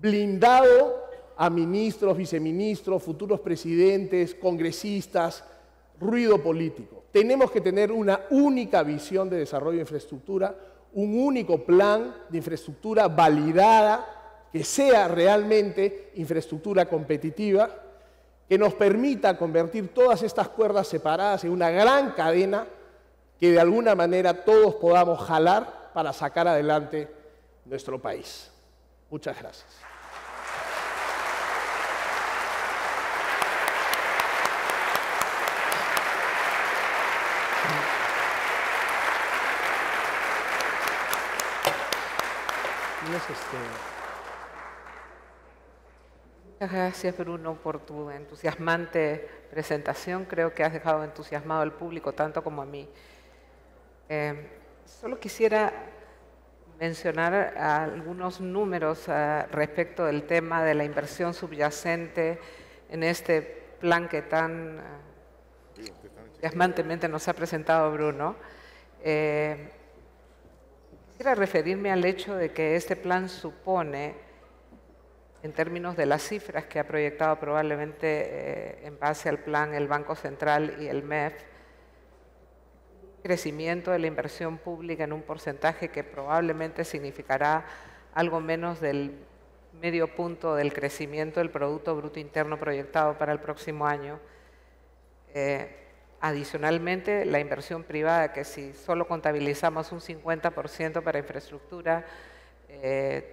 blindado a ministros, viceministros, futuros presidentes, congresistas, ruido político. Tenemos que tener una única visión de desarrollo de infraestructura, un único plan de infraestructura validada que sea realmente infraestructura competitiva, que nos permita convertir todas estas cuerdas separadas en una gran cadena que de alguna manera todos podamos jalar para sacar adelante nuestro país. Muchas gracias. Muchas gracias, Bruno, por tu entusiasmante presentación. Creo que has dejado entusiasmado al público tanto como a mí. Solo quisiera mencionar algunos números respecto del tema de la inversión subyacente en este plan que tan entusiasmantemente nos ha presentado Bruno. Quisiera referirme al hecho de que este plan supone en términos de las cifras que ha proyectado probablemente en base al plan el Banco Central y el MEF, crecimiento de la inversión pública en un porcentaje que probablemente significará algo menos del medio punto del crecimiento del Producto Bruto Interno proyectado para el próximo año. Adicionalmente, la inversión privada, que si solo contabilizamos un 50% para infraestructura,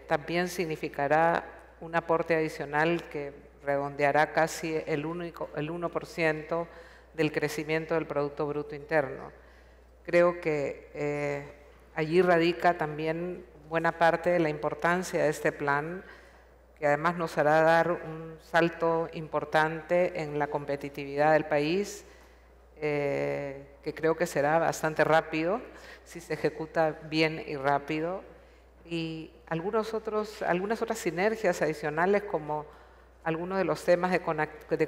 también significará un aporte adicional que redondeará casi el 1% del crecimiento del Producto Bruto Interno. Creo que allí radica también buena parte de la importancia de este plan, que además nos hará dar un salto importante en la competitividad del país, que creo que será bastante rápido si se ejecuta bien y rápido. Y algunas otras sinergias adicionales, como algunos de los temas de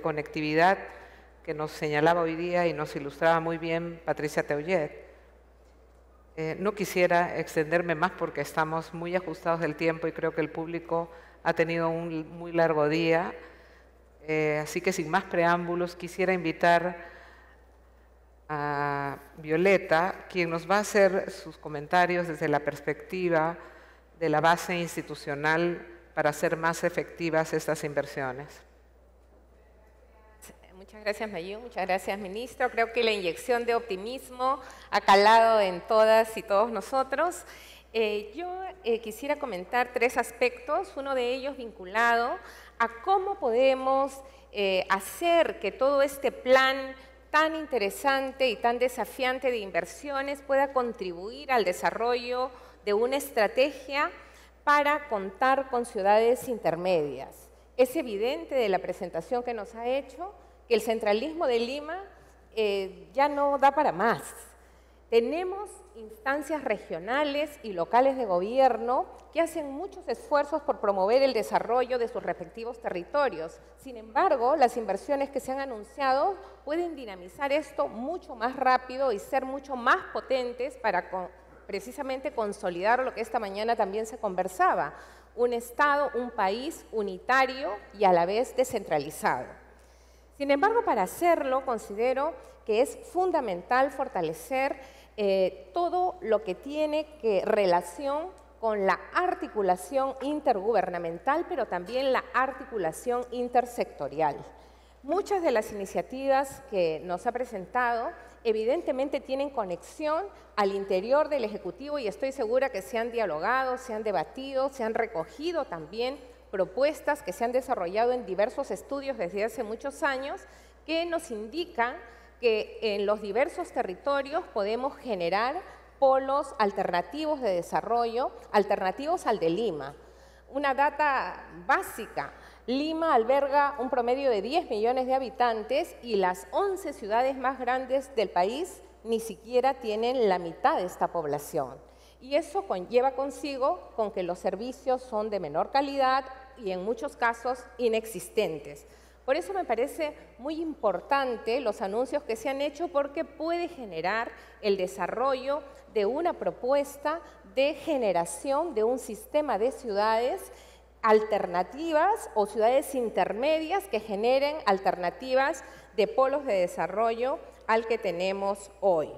conectividad que nos señalaba hoy día y nos ilustraba muy bien Patricia Teullet. No quisiera extenderme más porque estamos muy ajustados del tiempo y creo que el público ha tenido un muy largo día. Así que sin más preámbulos, quisiera invitar a Violeta, quien nos va a hacer sus comentarios desde la perspectiva de la base institucional para hacer más efectivas estas inversiones. Muchas gracias, Mayú. Muchas gracias, ministro. Creo que la inyección de optimismo ha calado en todas y todos nosotros. Yo quisiera comentar tres aspectos, uno de ellos vinculado a cómo podemos hacer que todo este plan tan interesante y tan desafiante de inversiones pueda contribuir al desarrollo de una estrategia para contar con ciudades intermedias. Es evidente de la presentación que nos ha hecho que el centralismo de Lima ya no da para más. Tenemos instancias regionales y locales de gobierno que hacen muchos esfuerzos por promover el desarrollo de sus respectivos territorios. Sin embargo, las inversiones que se han anunciado pueden dinamizar esto mucho más rápido y ser mucho más potentes para precisamente consolidar lo que esta mañana también se conversaba, un Estado, un país unitario y a la vez descentralizado. Sin embargo, para hacerlo, considero que es fundamental fortalecer todo lo que tiene relación con la articulación intergubernamental, pero también la articulación intersectorial. Muchas de las iniciativas que nos ha presentado evidentemente tienen conexión al interior del Ejecutivo y estoy segura que se han dialogado, se han debatido, se han recogido también propuestas que se han desarrollado en diversos estudios desde hace muchos años que nos indican que en los diversos territorios podemos generar polos alternativos de desarrollo, alternativos al de Lima. Una data básica, Lima alberga un promedio de 10 millones de habitantes y las 11 ciudades más grandes del país ni siquiera tienen la mitad de esta población. Y eso conlleva consigo con que los servicios son de menor calidad y en muchos casos inexistentes. Por eso me parece muy importante los anuncios que se han hecho porque puede generar el desarrollo de una propuesta de generación de un sistema de ciudades alternativas o ciudades intermedias que generen alternativas de polos de desarrollo al que tenemos hoy.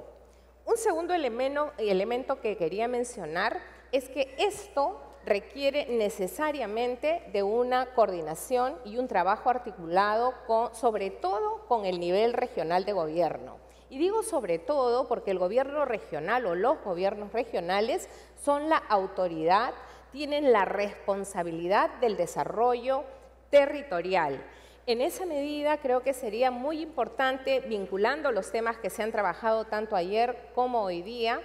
Un segundo elemento que quería mencionar es que esto requiere necesariamente de una coordinación y un trabajo articulado, sobre todo con el nivel regional de gobierno. Y digo sobre todo porque el gobierno regional o los gobiernos regionales son la autoridad, tienen la responsabilidad del desarrollo territorial. En esa medida, creo que sería muy importante, vinculando los temas que se han trabajado tanto ayer como hoy día,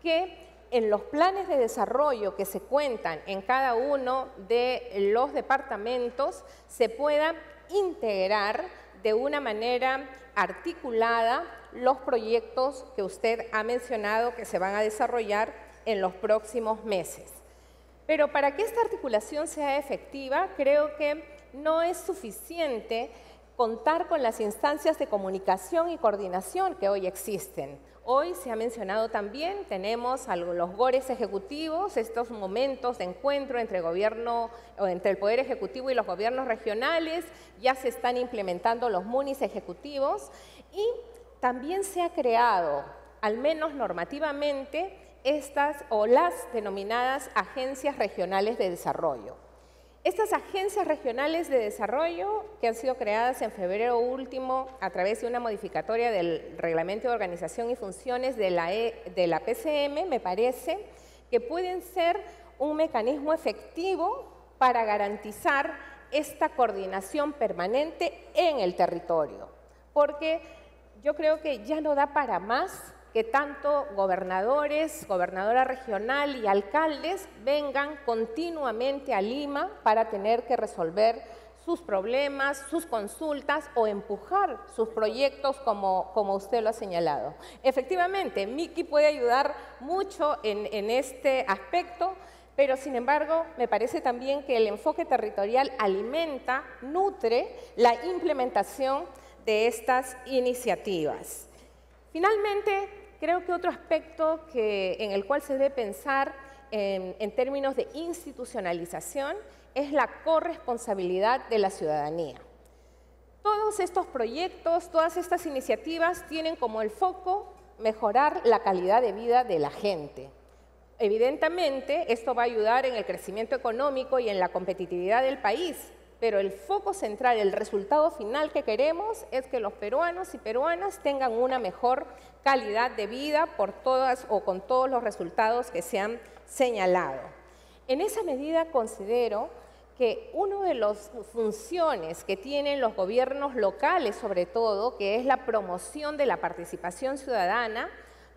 que en los planes de desarrollo que se cuentan en cada uno de los departamentos se puedan integrar de una manera articulada los proyectos que usted ha mencionado que se van a desarrollar en los próximos meses. Pero para que esta articulación sea efectiva, creo que no es suficiente contar con las instancias de comunicación y coordinación que hoy existen. Hoy se ha mencionado también, tenemos a los GORES ejecutivos, estos momentos de encuentro entre gobierno, o entre el Poder Ejecutivo y los gobiernos regionales, ya se están implementando los MUNIS ejecutivos y también se ha creado, al menos normativamente, estas o las denominadas agencias regionales de desarrollo. Estas agencias regionales de desarrollo que han sido creadas en febrero último a través de una modificatoria del Reglamento de Organización y Funciones de la PCM, me parece que pueden ser un mecanismo efectivo para garantizar esta coordinación permanente en el territorio. Porque yo creo que ya no da para más que tanto gobernadores, gobernadora regional y alcaldes vengan continuamente a Lima para tener que resolver sus problemas, sus consultas o empujar sus proyectos como usted lo ha señalado. Efectivamente, MICI puede ayudar mucho en este aspecto, pero sin embargo me parece también que el enfoque territorial alimenta, nutre la implementación de estas iniciativas. Finalmente, creo que otro aspecto en el cual se debe pensar en términos de institucionalización es la corresponsabilidad de la ciudadanía. Todos estos proyectos, todas estas iniciativas tienen como el foco mejorar la calidad de vida de la gente. Evidentemente, esto va a ayudar en el crecimiento económico y en la competitividad del país, pero el foco central, el resultado final que queremos es que los peruanos y peruanas tengan una mejor calidad de vida por todas o con todos los resultados que se han señalado. En esa medida considero que una de las funciones que tienen los gobiernos locales, sobre todo, que es la promoción de la participación ciudadana,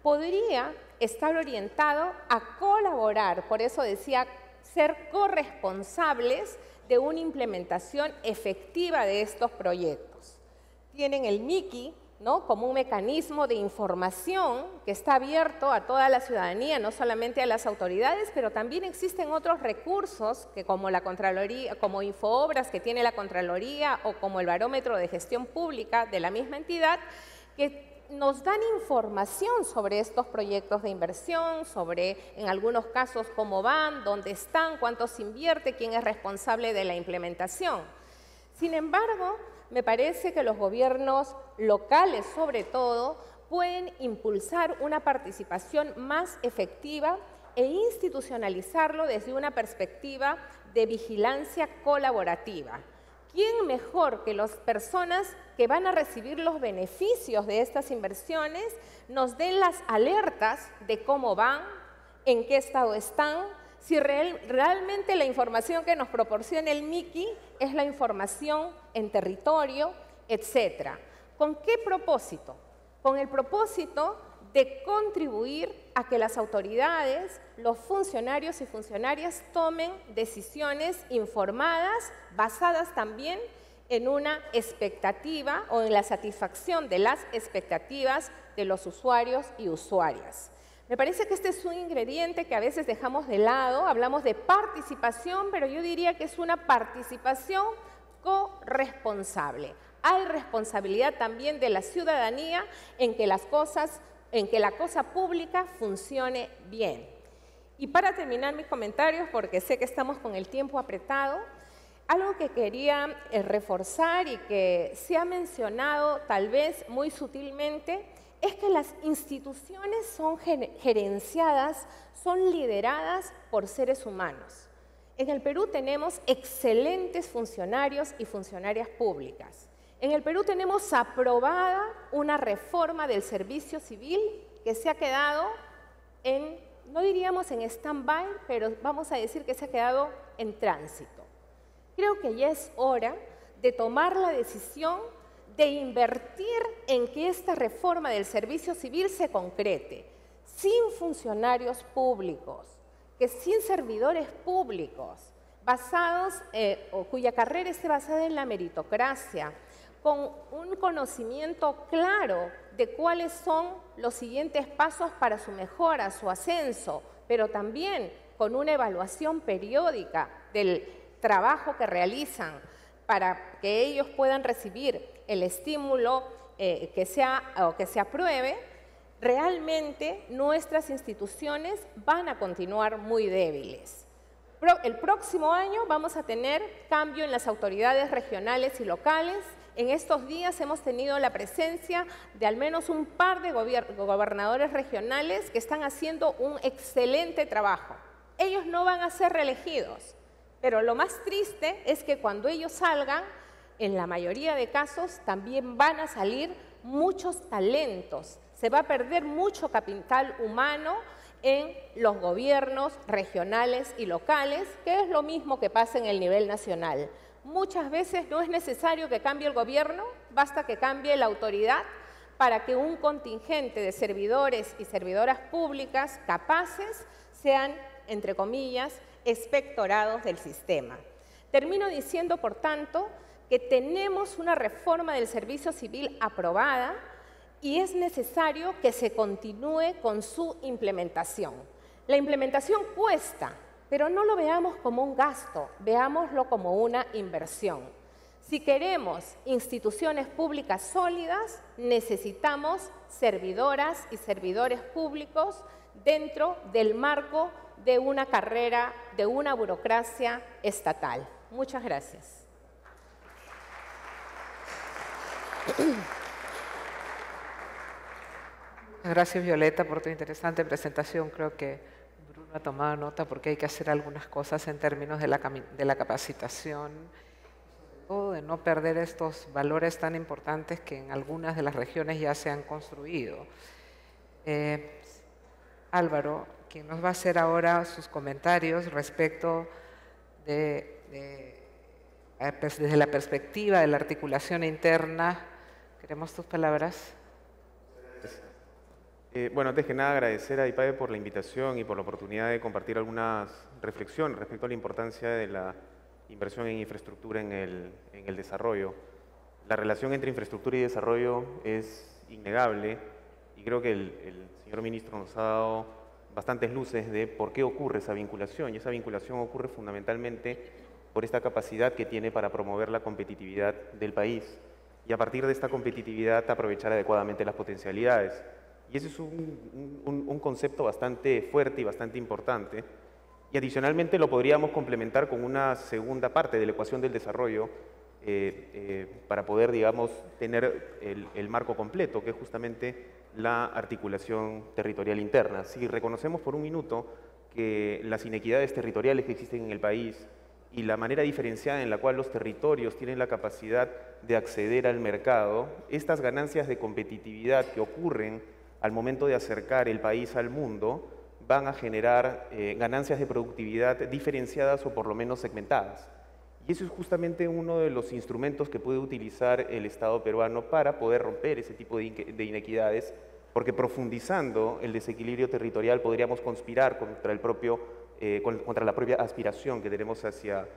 podría estar orientado a colaborar, por eso decía ser corresponsables de una implementación efectiva de estos proyectos. Tienen el MICI, ¿no?, como un mecanismo de información que está abierto a toda la ciudadanía, no solamente a las autoridades, pero también existen otros recursos que como la Contraloría, como Infoobras que tiene la Contraloría o como el Barómetro de Gestión Pública de la misma entidad, que nos dan información sobre estos proyectos de inversión, sobre en algunos casos cómo van, dónde están, cuánto se invierte, quién es responsable de la implementación. Sin embargo, me parece que los gobiernos locales, sobre todo, pueden impulsar una participación más efectiva e institucionalizarlo desde una perspectiva de vigilancia colaborativa. ¿Quién mejor que las personas que van a recibir los beneficios de estas inversiones nos den las alertas de cómo van, en qué estado están, si realmente la información que nos proporciona el MICI es la información en territorio, etcétera? ¿Con qué propósito? Con el propósito de contribuir a que las autoridades, los funcionarios y funcionarias tomen decisiones informadas, basadas también en una expectativa o en la satisfacción de las expectativas de los usuarios y usuarias. Me parece que este es un ingrediente que a veces dejamos de lado, hablamos de participación, pero yo diría que es una participación corresponsable. Hay responsabilidad también de la ciudadanía en que las cosas en que la cosa pública funcione bien. Y para terminar mis comentarios, porque sé que estamos con el tiempo apretado, algo que quería reforzar y que se ha mencionado tal vez muy sutilmente, es que las instituciones son gerenciadas, son lideradas por seres humanos. En el Perú tenemos excelentes funcionarios y funcionarias públicas. En el Perú tenemos aprobada una reforma del servicio civil que se ha quedado en, no diríamos en stand-by, pero vamos a decir que se ha quedado en tránsito. Creo que ya es hora de tomar la decisión de invertir en que esta reforma del servicio civil se concrete, sin funcionarios públicos, que sin servidores públicos, basados o cuya carrera esté basada en la meritocracia, con un conocimiento claro de cuáles son los siguientes pasos para su mejora, su ascenso, pero también con una evaluación periódica del trabajo que realizan, para que ellos puedan recibir el estímulo que se apruebe, realmente nuestras instituciones van a continuar muy débiles. El próximo año vamos a tener cambio en las autoridades regionales y locales. En estos días hemos tenido la presencia de al menos un par de gobernadores regionales que están haciendo un excelente trabajo. Ellos no van a ser reelegidos, pero lo más triste es que cuando ellos salgan, en la mayoría de casos también van a salir muchos talentos. Se va a perder mucho capital humano en los gobiernos regionales y locales, que es lo mismo que pasa en el nivel nacional. Muchas veces no es necesario que cambie el gobierno, basta que cambie la autoridad para que un contingente de servidores y servidoras públicas capaces sean, entre comillas, expectorados del sistema. Termino diciendo, por tanto, que tenemos una reforma del servicio civil aprobada y es necesario que se continúe con su implementación. La implementación cuesta, pero no lo veamos como un gasto, veámoslo como una inversión. Si queremos instituciones públicas sólidas, necesitamos servidoras y servidores públicos dentro del marco de una carrera, de una burocracia estatal. Muchas gracias. Gracias, Violeta, por tu interesante presentación. Creo que Bruno ha tomado nota porque hay que hacer algunas cosas en términos de la capacitación, sobre todo de no perder estos valores tan importantes que en algunas de las regiones ya se han construido. Álvaro, quien nos va a hacer ahora sus comentarios respecto desde la perspectiva de la articulación interna. Queremos tus palabras. Bueno, antes que nada agradecer a IPAE por la invitación y por la oportunidad de compartir algunas reflexiones respecto a la importancia de la inversión en infraestructura en el desarrollo. La relación entre infraestructura y desarrollo es innegable y creo que el señor ministro nos ha dado bastantes luces de por qué ocurre esa vinculación, y esa vinculación ocurre fundamentalmente por esta capacidad que tiene para promover la competitividad del país y a partir de esta competitividad aprovechar adecuadamente las potencialidades. Y ese es un concepto bastante fuerte y bastante importante. Y adicionalmente lo podríamos complementar con una segunda parte de la ecuación del desarrollo para poder, digamos, tener el marco completo, que es justamente la articulación territorial interna. Si reconocemos por un minuto que las inequidades territoriales que existen en el país y la manera diferenciada en la cual los territorios tienen la capacidad de acceder al mercado, estas ganancias de competitividad que ocurren al momento de acercar el país al mundo, van a generar ganancias de productividad diferenciadas o por lo menos segmentadas. Y eso es justamente uno de los instrumentos que puede utilizar el Estado peruano para poder romper ese tipo de inequidades, porque profundizando el desequilibrio territorial podríamos conspirar contra el propio, contra la propia aspiración que tenemos hacia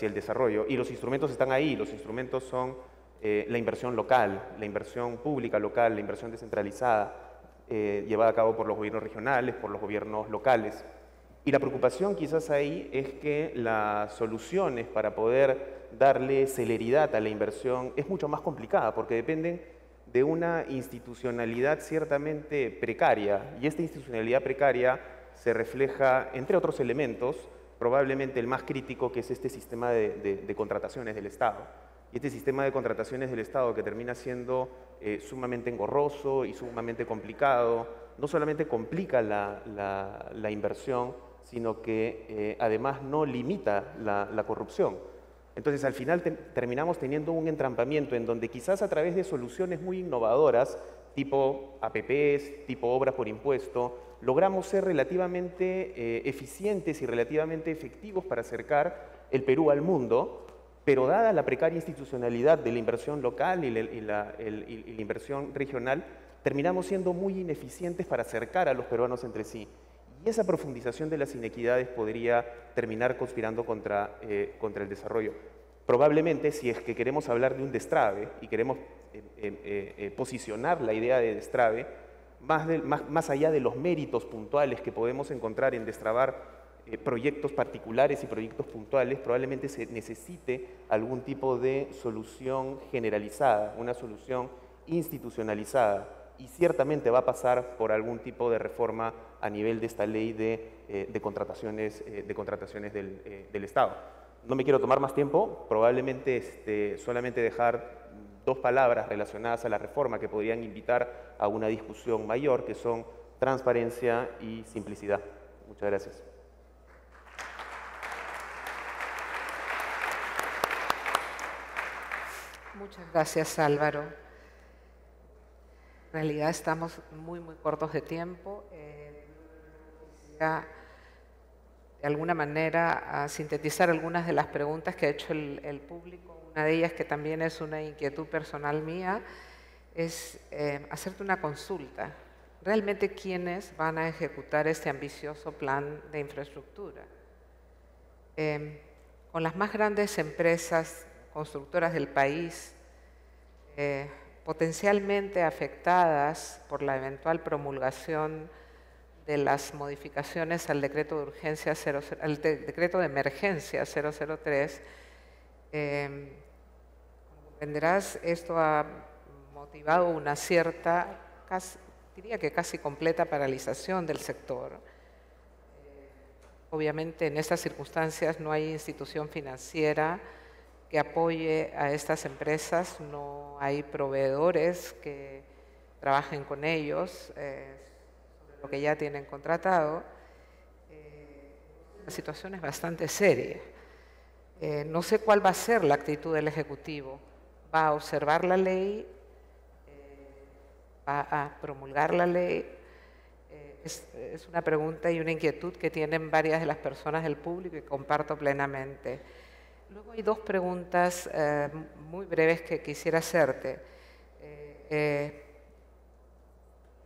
el desarrollo. Y los instrumentos están ahí, los instrumentos son la inversión local, la inversión pública local, la inversión descentralizada, llevada a cabo por los gobiernos regionales, por los gobiernos locales. Y la preocupación quizás ahí es que las soluciones para poder darle celeridad a la inversión es mucho más complicada porque dependen de una institucionalidad ciertamente precaria y esta institucionalidad precaria se refleja, entre otros elementos, probablemente el más crítico que es este sistema de contrataciones del Estado. Y este sistema de contrataciones del Estado que termina siendo sumamente engorroso y sumamente complicado, no solamente complica la inversión, sino que además no limita la corrupción. Entonces, al final terminamos teniendo un entrampamiento en donde quizás a través de soluciones muy innovadoras, tipo APPs, tipo obras por impuesto, logramos ser relativamente eficientes y relativamente efectivos para acercar el Perú al mundo, pero dada la precaria institucionalidad de la inversión local y la inversión regional, terminamos siendo muy ineficientes para acercar a los peruanos entre sí. Y esa profundización de las inequidades podría terminar conspirando contra el desarrollo. Probablemente, si es que queremos hablar de un destrabe y queremos posicionar la idea de destrabe, más allá de los méritos puntuales que podemos encontrar en destrabar proyectos particulares y proyectos puntuales, probablemente se necesite algún tipo de solución generalizada, una solución institucionalizada, y ciertamente va a pasar por algún tipo de reforma a nivel de esta ley de contrataciones del Estado. No me quiero tomar más tiempo, probablemente solamente dejar dos palabras relacionadas a la reforma que podrían invitar a una discusión mayor, que son transparencia y simplicidad. Muchas gracias. Muchas gracias, Álvaro. En realidad estamos muy cortos de tiempo. De alguna manera, a sintetizar algunas de las preguntas que ha hecho el público. Una de ellas, que también es una inquietud personal mía, es hacerte una consulta. ¿Realmente quiénes van a ejecutar este ambicioso plan de infraestructura? Con las más grandes empresas constructoras del país, potencialmente afectadas por la eventual promulgación de las modificaciones al decreto de urgencia al decreto de emergencia 003, comprenderás, esto ha motivado una cierta, diría que casi completa paralización del sector. Obviamente, en estas circunstancias no hay institución financiera que apoye a estas empresas, no hay proveedores que trabajen con ellos, sobre lo que ya tienen contratado. La situación es bastante seria. No sé cuál va a ser la actitud del Ejecutivo. ¿Va a observar la ley? ¿Va a promulgar la ley? Es una pregunta y una inquietud que tienen varias de las personas del público y comparto plenamente. Luego hay dos preguntas muy breves que quisiera hacerte.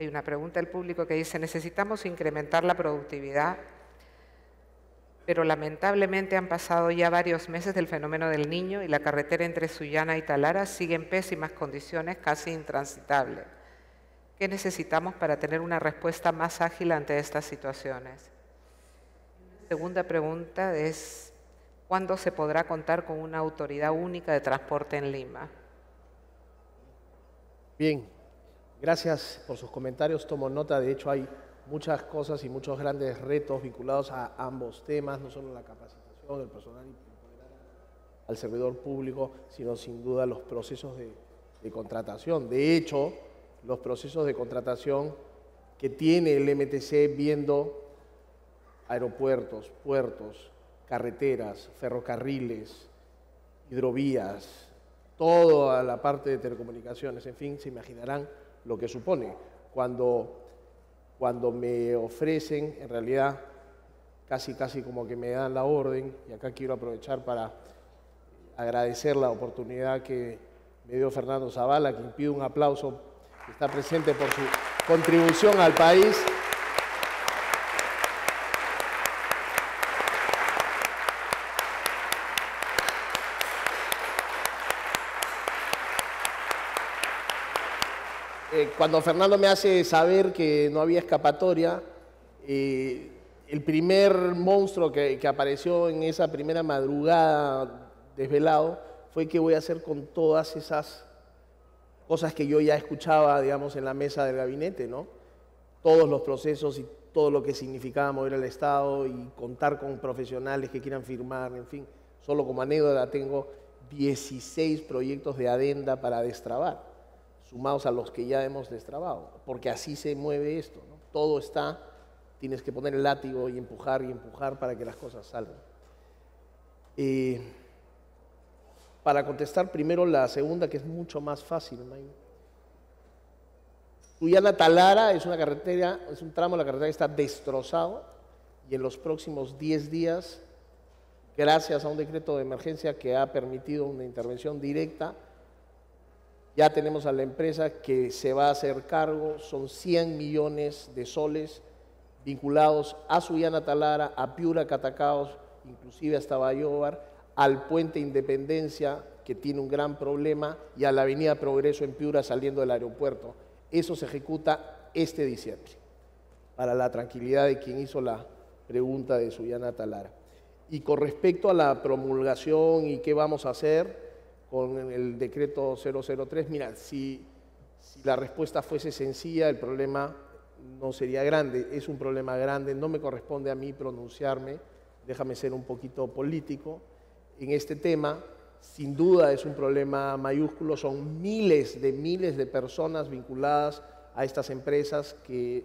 Hay una pregunta del público que dice: necesitamos incrementar la productividad, pero lamentablemente han pasado ya varios meses del fenómeno del Niño y la carretera entre Sullana y Talara sigue en pésimas condiciones, casi intransitable. ¿Qué necesitamos para tener una respuesta más ágil ante estas situaciones? La segunda pregunta es: ¿cuándo se podrá contar con una autoridad única de transporte en Lima? Bien, gracias por sus comentarios, tomo nota. De hecho, hay muchas cosas y muchos grandes retos vinculados a ambos temas, no solo la capacitación del personal al servidor público, sino sin duda los procesos de contratación. De hecho, los procesos de contratación que tiene el MTC viendo aeropuertos, puertos, carreteras, ferrocarriles, hidrovías, toda la parte de telecomunicaciones, en fin, se imaginarán lo que supone. Cuando me ofrecen, en realidad, casi como que me dan la orden, y acá quiero aprovechar para agradecer la oportunidad que me dio Fernando Zavala, a quien pido un aplauso, que está presente por su contribución al país. Cuando Fernando me hace saber que no había escapatoria, el primer monstruo que apareció en esa primera madrugada desvelado fue: ¿qué voy a hacer con todas esas cosas que yo ya escuchaba, digamos, en la mesa del gabinete, ¿no? Todos los procesos y todo lo que significaba mover al Estado y contar con profesionales que quieran firmar, en fin. Solo como anécdota tengo 16 proyectos de adenda para destrabar, sumados a los que ya hemos destrabado, porque así se mueve esto, ¿no? Todo está, tienes que poner el látigo y empujar para que las cosas salgan. Para contestar primero la segunda, que es mucho más fácil, Sullana-Talara es una carretera, es un tramo de la carretera que está destrozado, y en los próximos 10 días, gracias a un decreto de emergencia que ha permitido una intervención directa, ya tenemos a la empresa que se va a hacer cargo. Son 100 millones de soles vinculados a Sullana-Talara, a Piura, Catacaos, inclusive hasta Bayobar, al puente Independencia, que tiene un gran problema, y a la avenida Progreso en Piura saliendo del aeropuerto. Eso se ejecuta este diciembre, para la tranquilidad de quien hizo la pregunta de Sullana Talara. Y con respecto a la promulgación y qué vamos a hacer con el decreto 003, mira, si la respuesta fuese sencilla, el problema no sería grande. Es un problema grande, no me corresponde a mí pronunciarme, déjame ser un poquito político en este tema. Sin duda es un problema mayúsculo, son miles de personas vinculadas a estas empresas que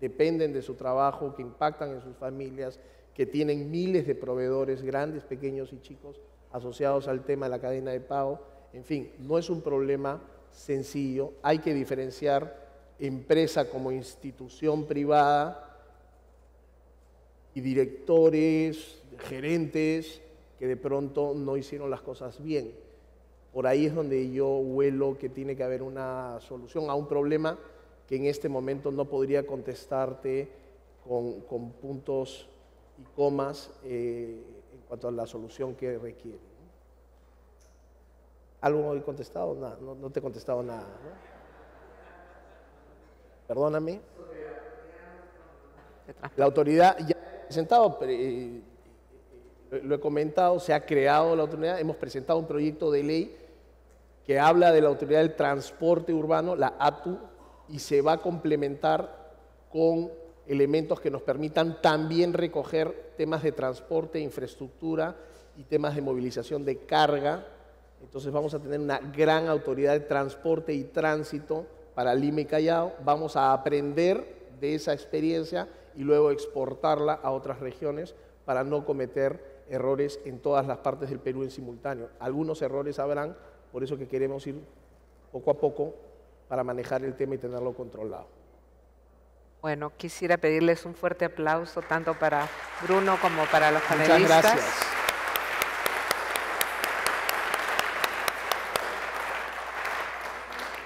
dependen de su trabajo, que impactan en sus familias, que tienen miles de proveedores grandes, pequeños y chicos asociados al tema de la cadena de pago. En fin, no es un problema sencillo, hay que diferenciar empresa como institución privada y directores, gerentes que de pronto no hicieron las cosas bien. Por ahí es donde yo huelo que tiene que haber una solución a un problema que en este momento no podría contestarte con puntos y comas en cuanto a la solución que requiere. ¿Algo he contestado? Nada, no te he contestado nada, ¿no? Perdóname. La autoridad ya ha presentado, lo he comentado, se ha creado la autoridad, hemos presentado un proyecto de ley que habla de la autoridad del transporte urbano, la ATU, y se va a complementar con elementos que nos permitan también recoger temas de transporte, infraestructura y temas de movilización de carga. Entonces vamos a tener una gran autoridad de transporte y tránsito para Lima y Callao. Vamos a aprender de esa experiencia y luego exportarla a otras regiones para no cometer errores en todas las partes del Perú en simultáneo. Algunos errores habrán, por eso que queremos ir poco a poco para manejar el tema y tenerlo controlado. Bueno, quisiera pedirles un fuerte aplauso tanto para Bruno como para los panelistas. Muchas gracias.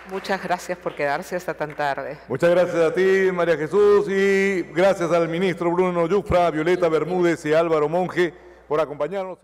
Muchas gracias por quedarse hasta tan tarde. Muchas gracias a ti, María Jesús, y gracias al ministro Bruno Giuffra, Violeta Bermúdez y Álvaro Monge por acompañarnos.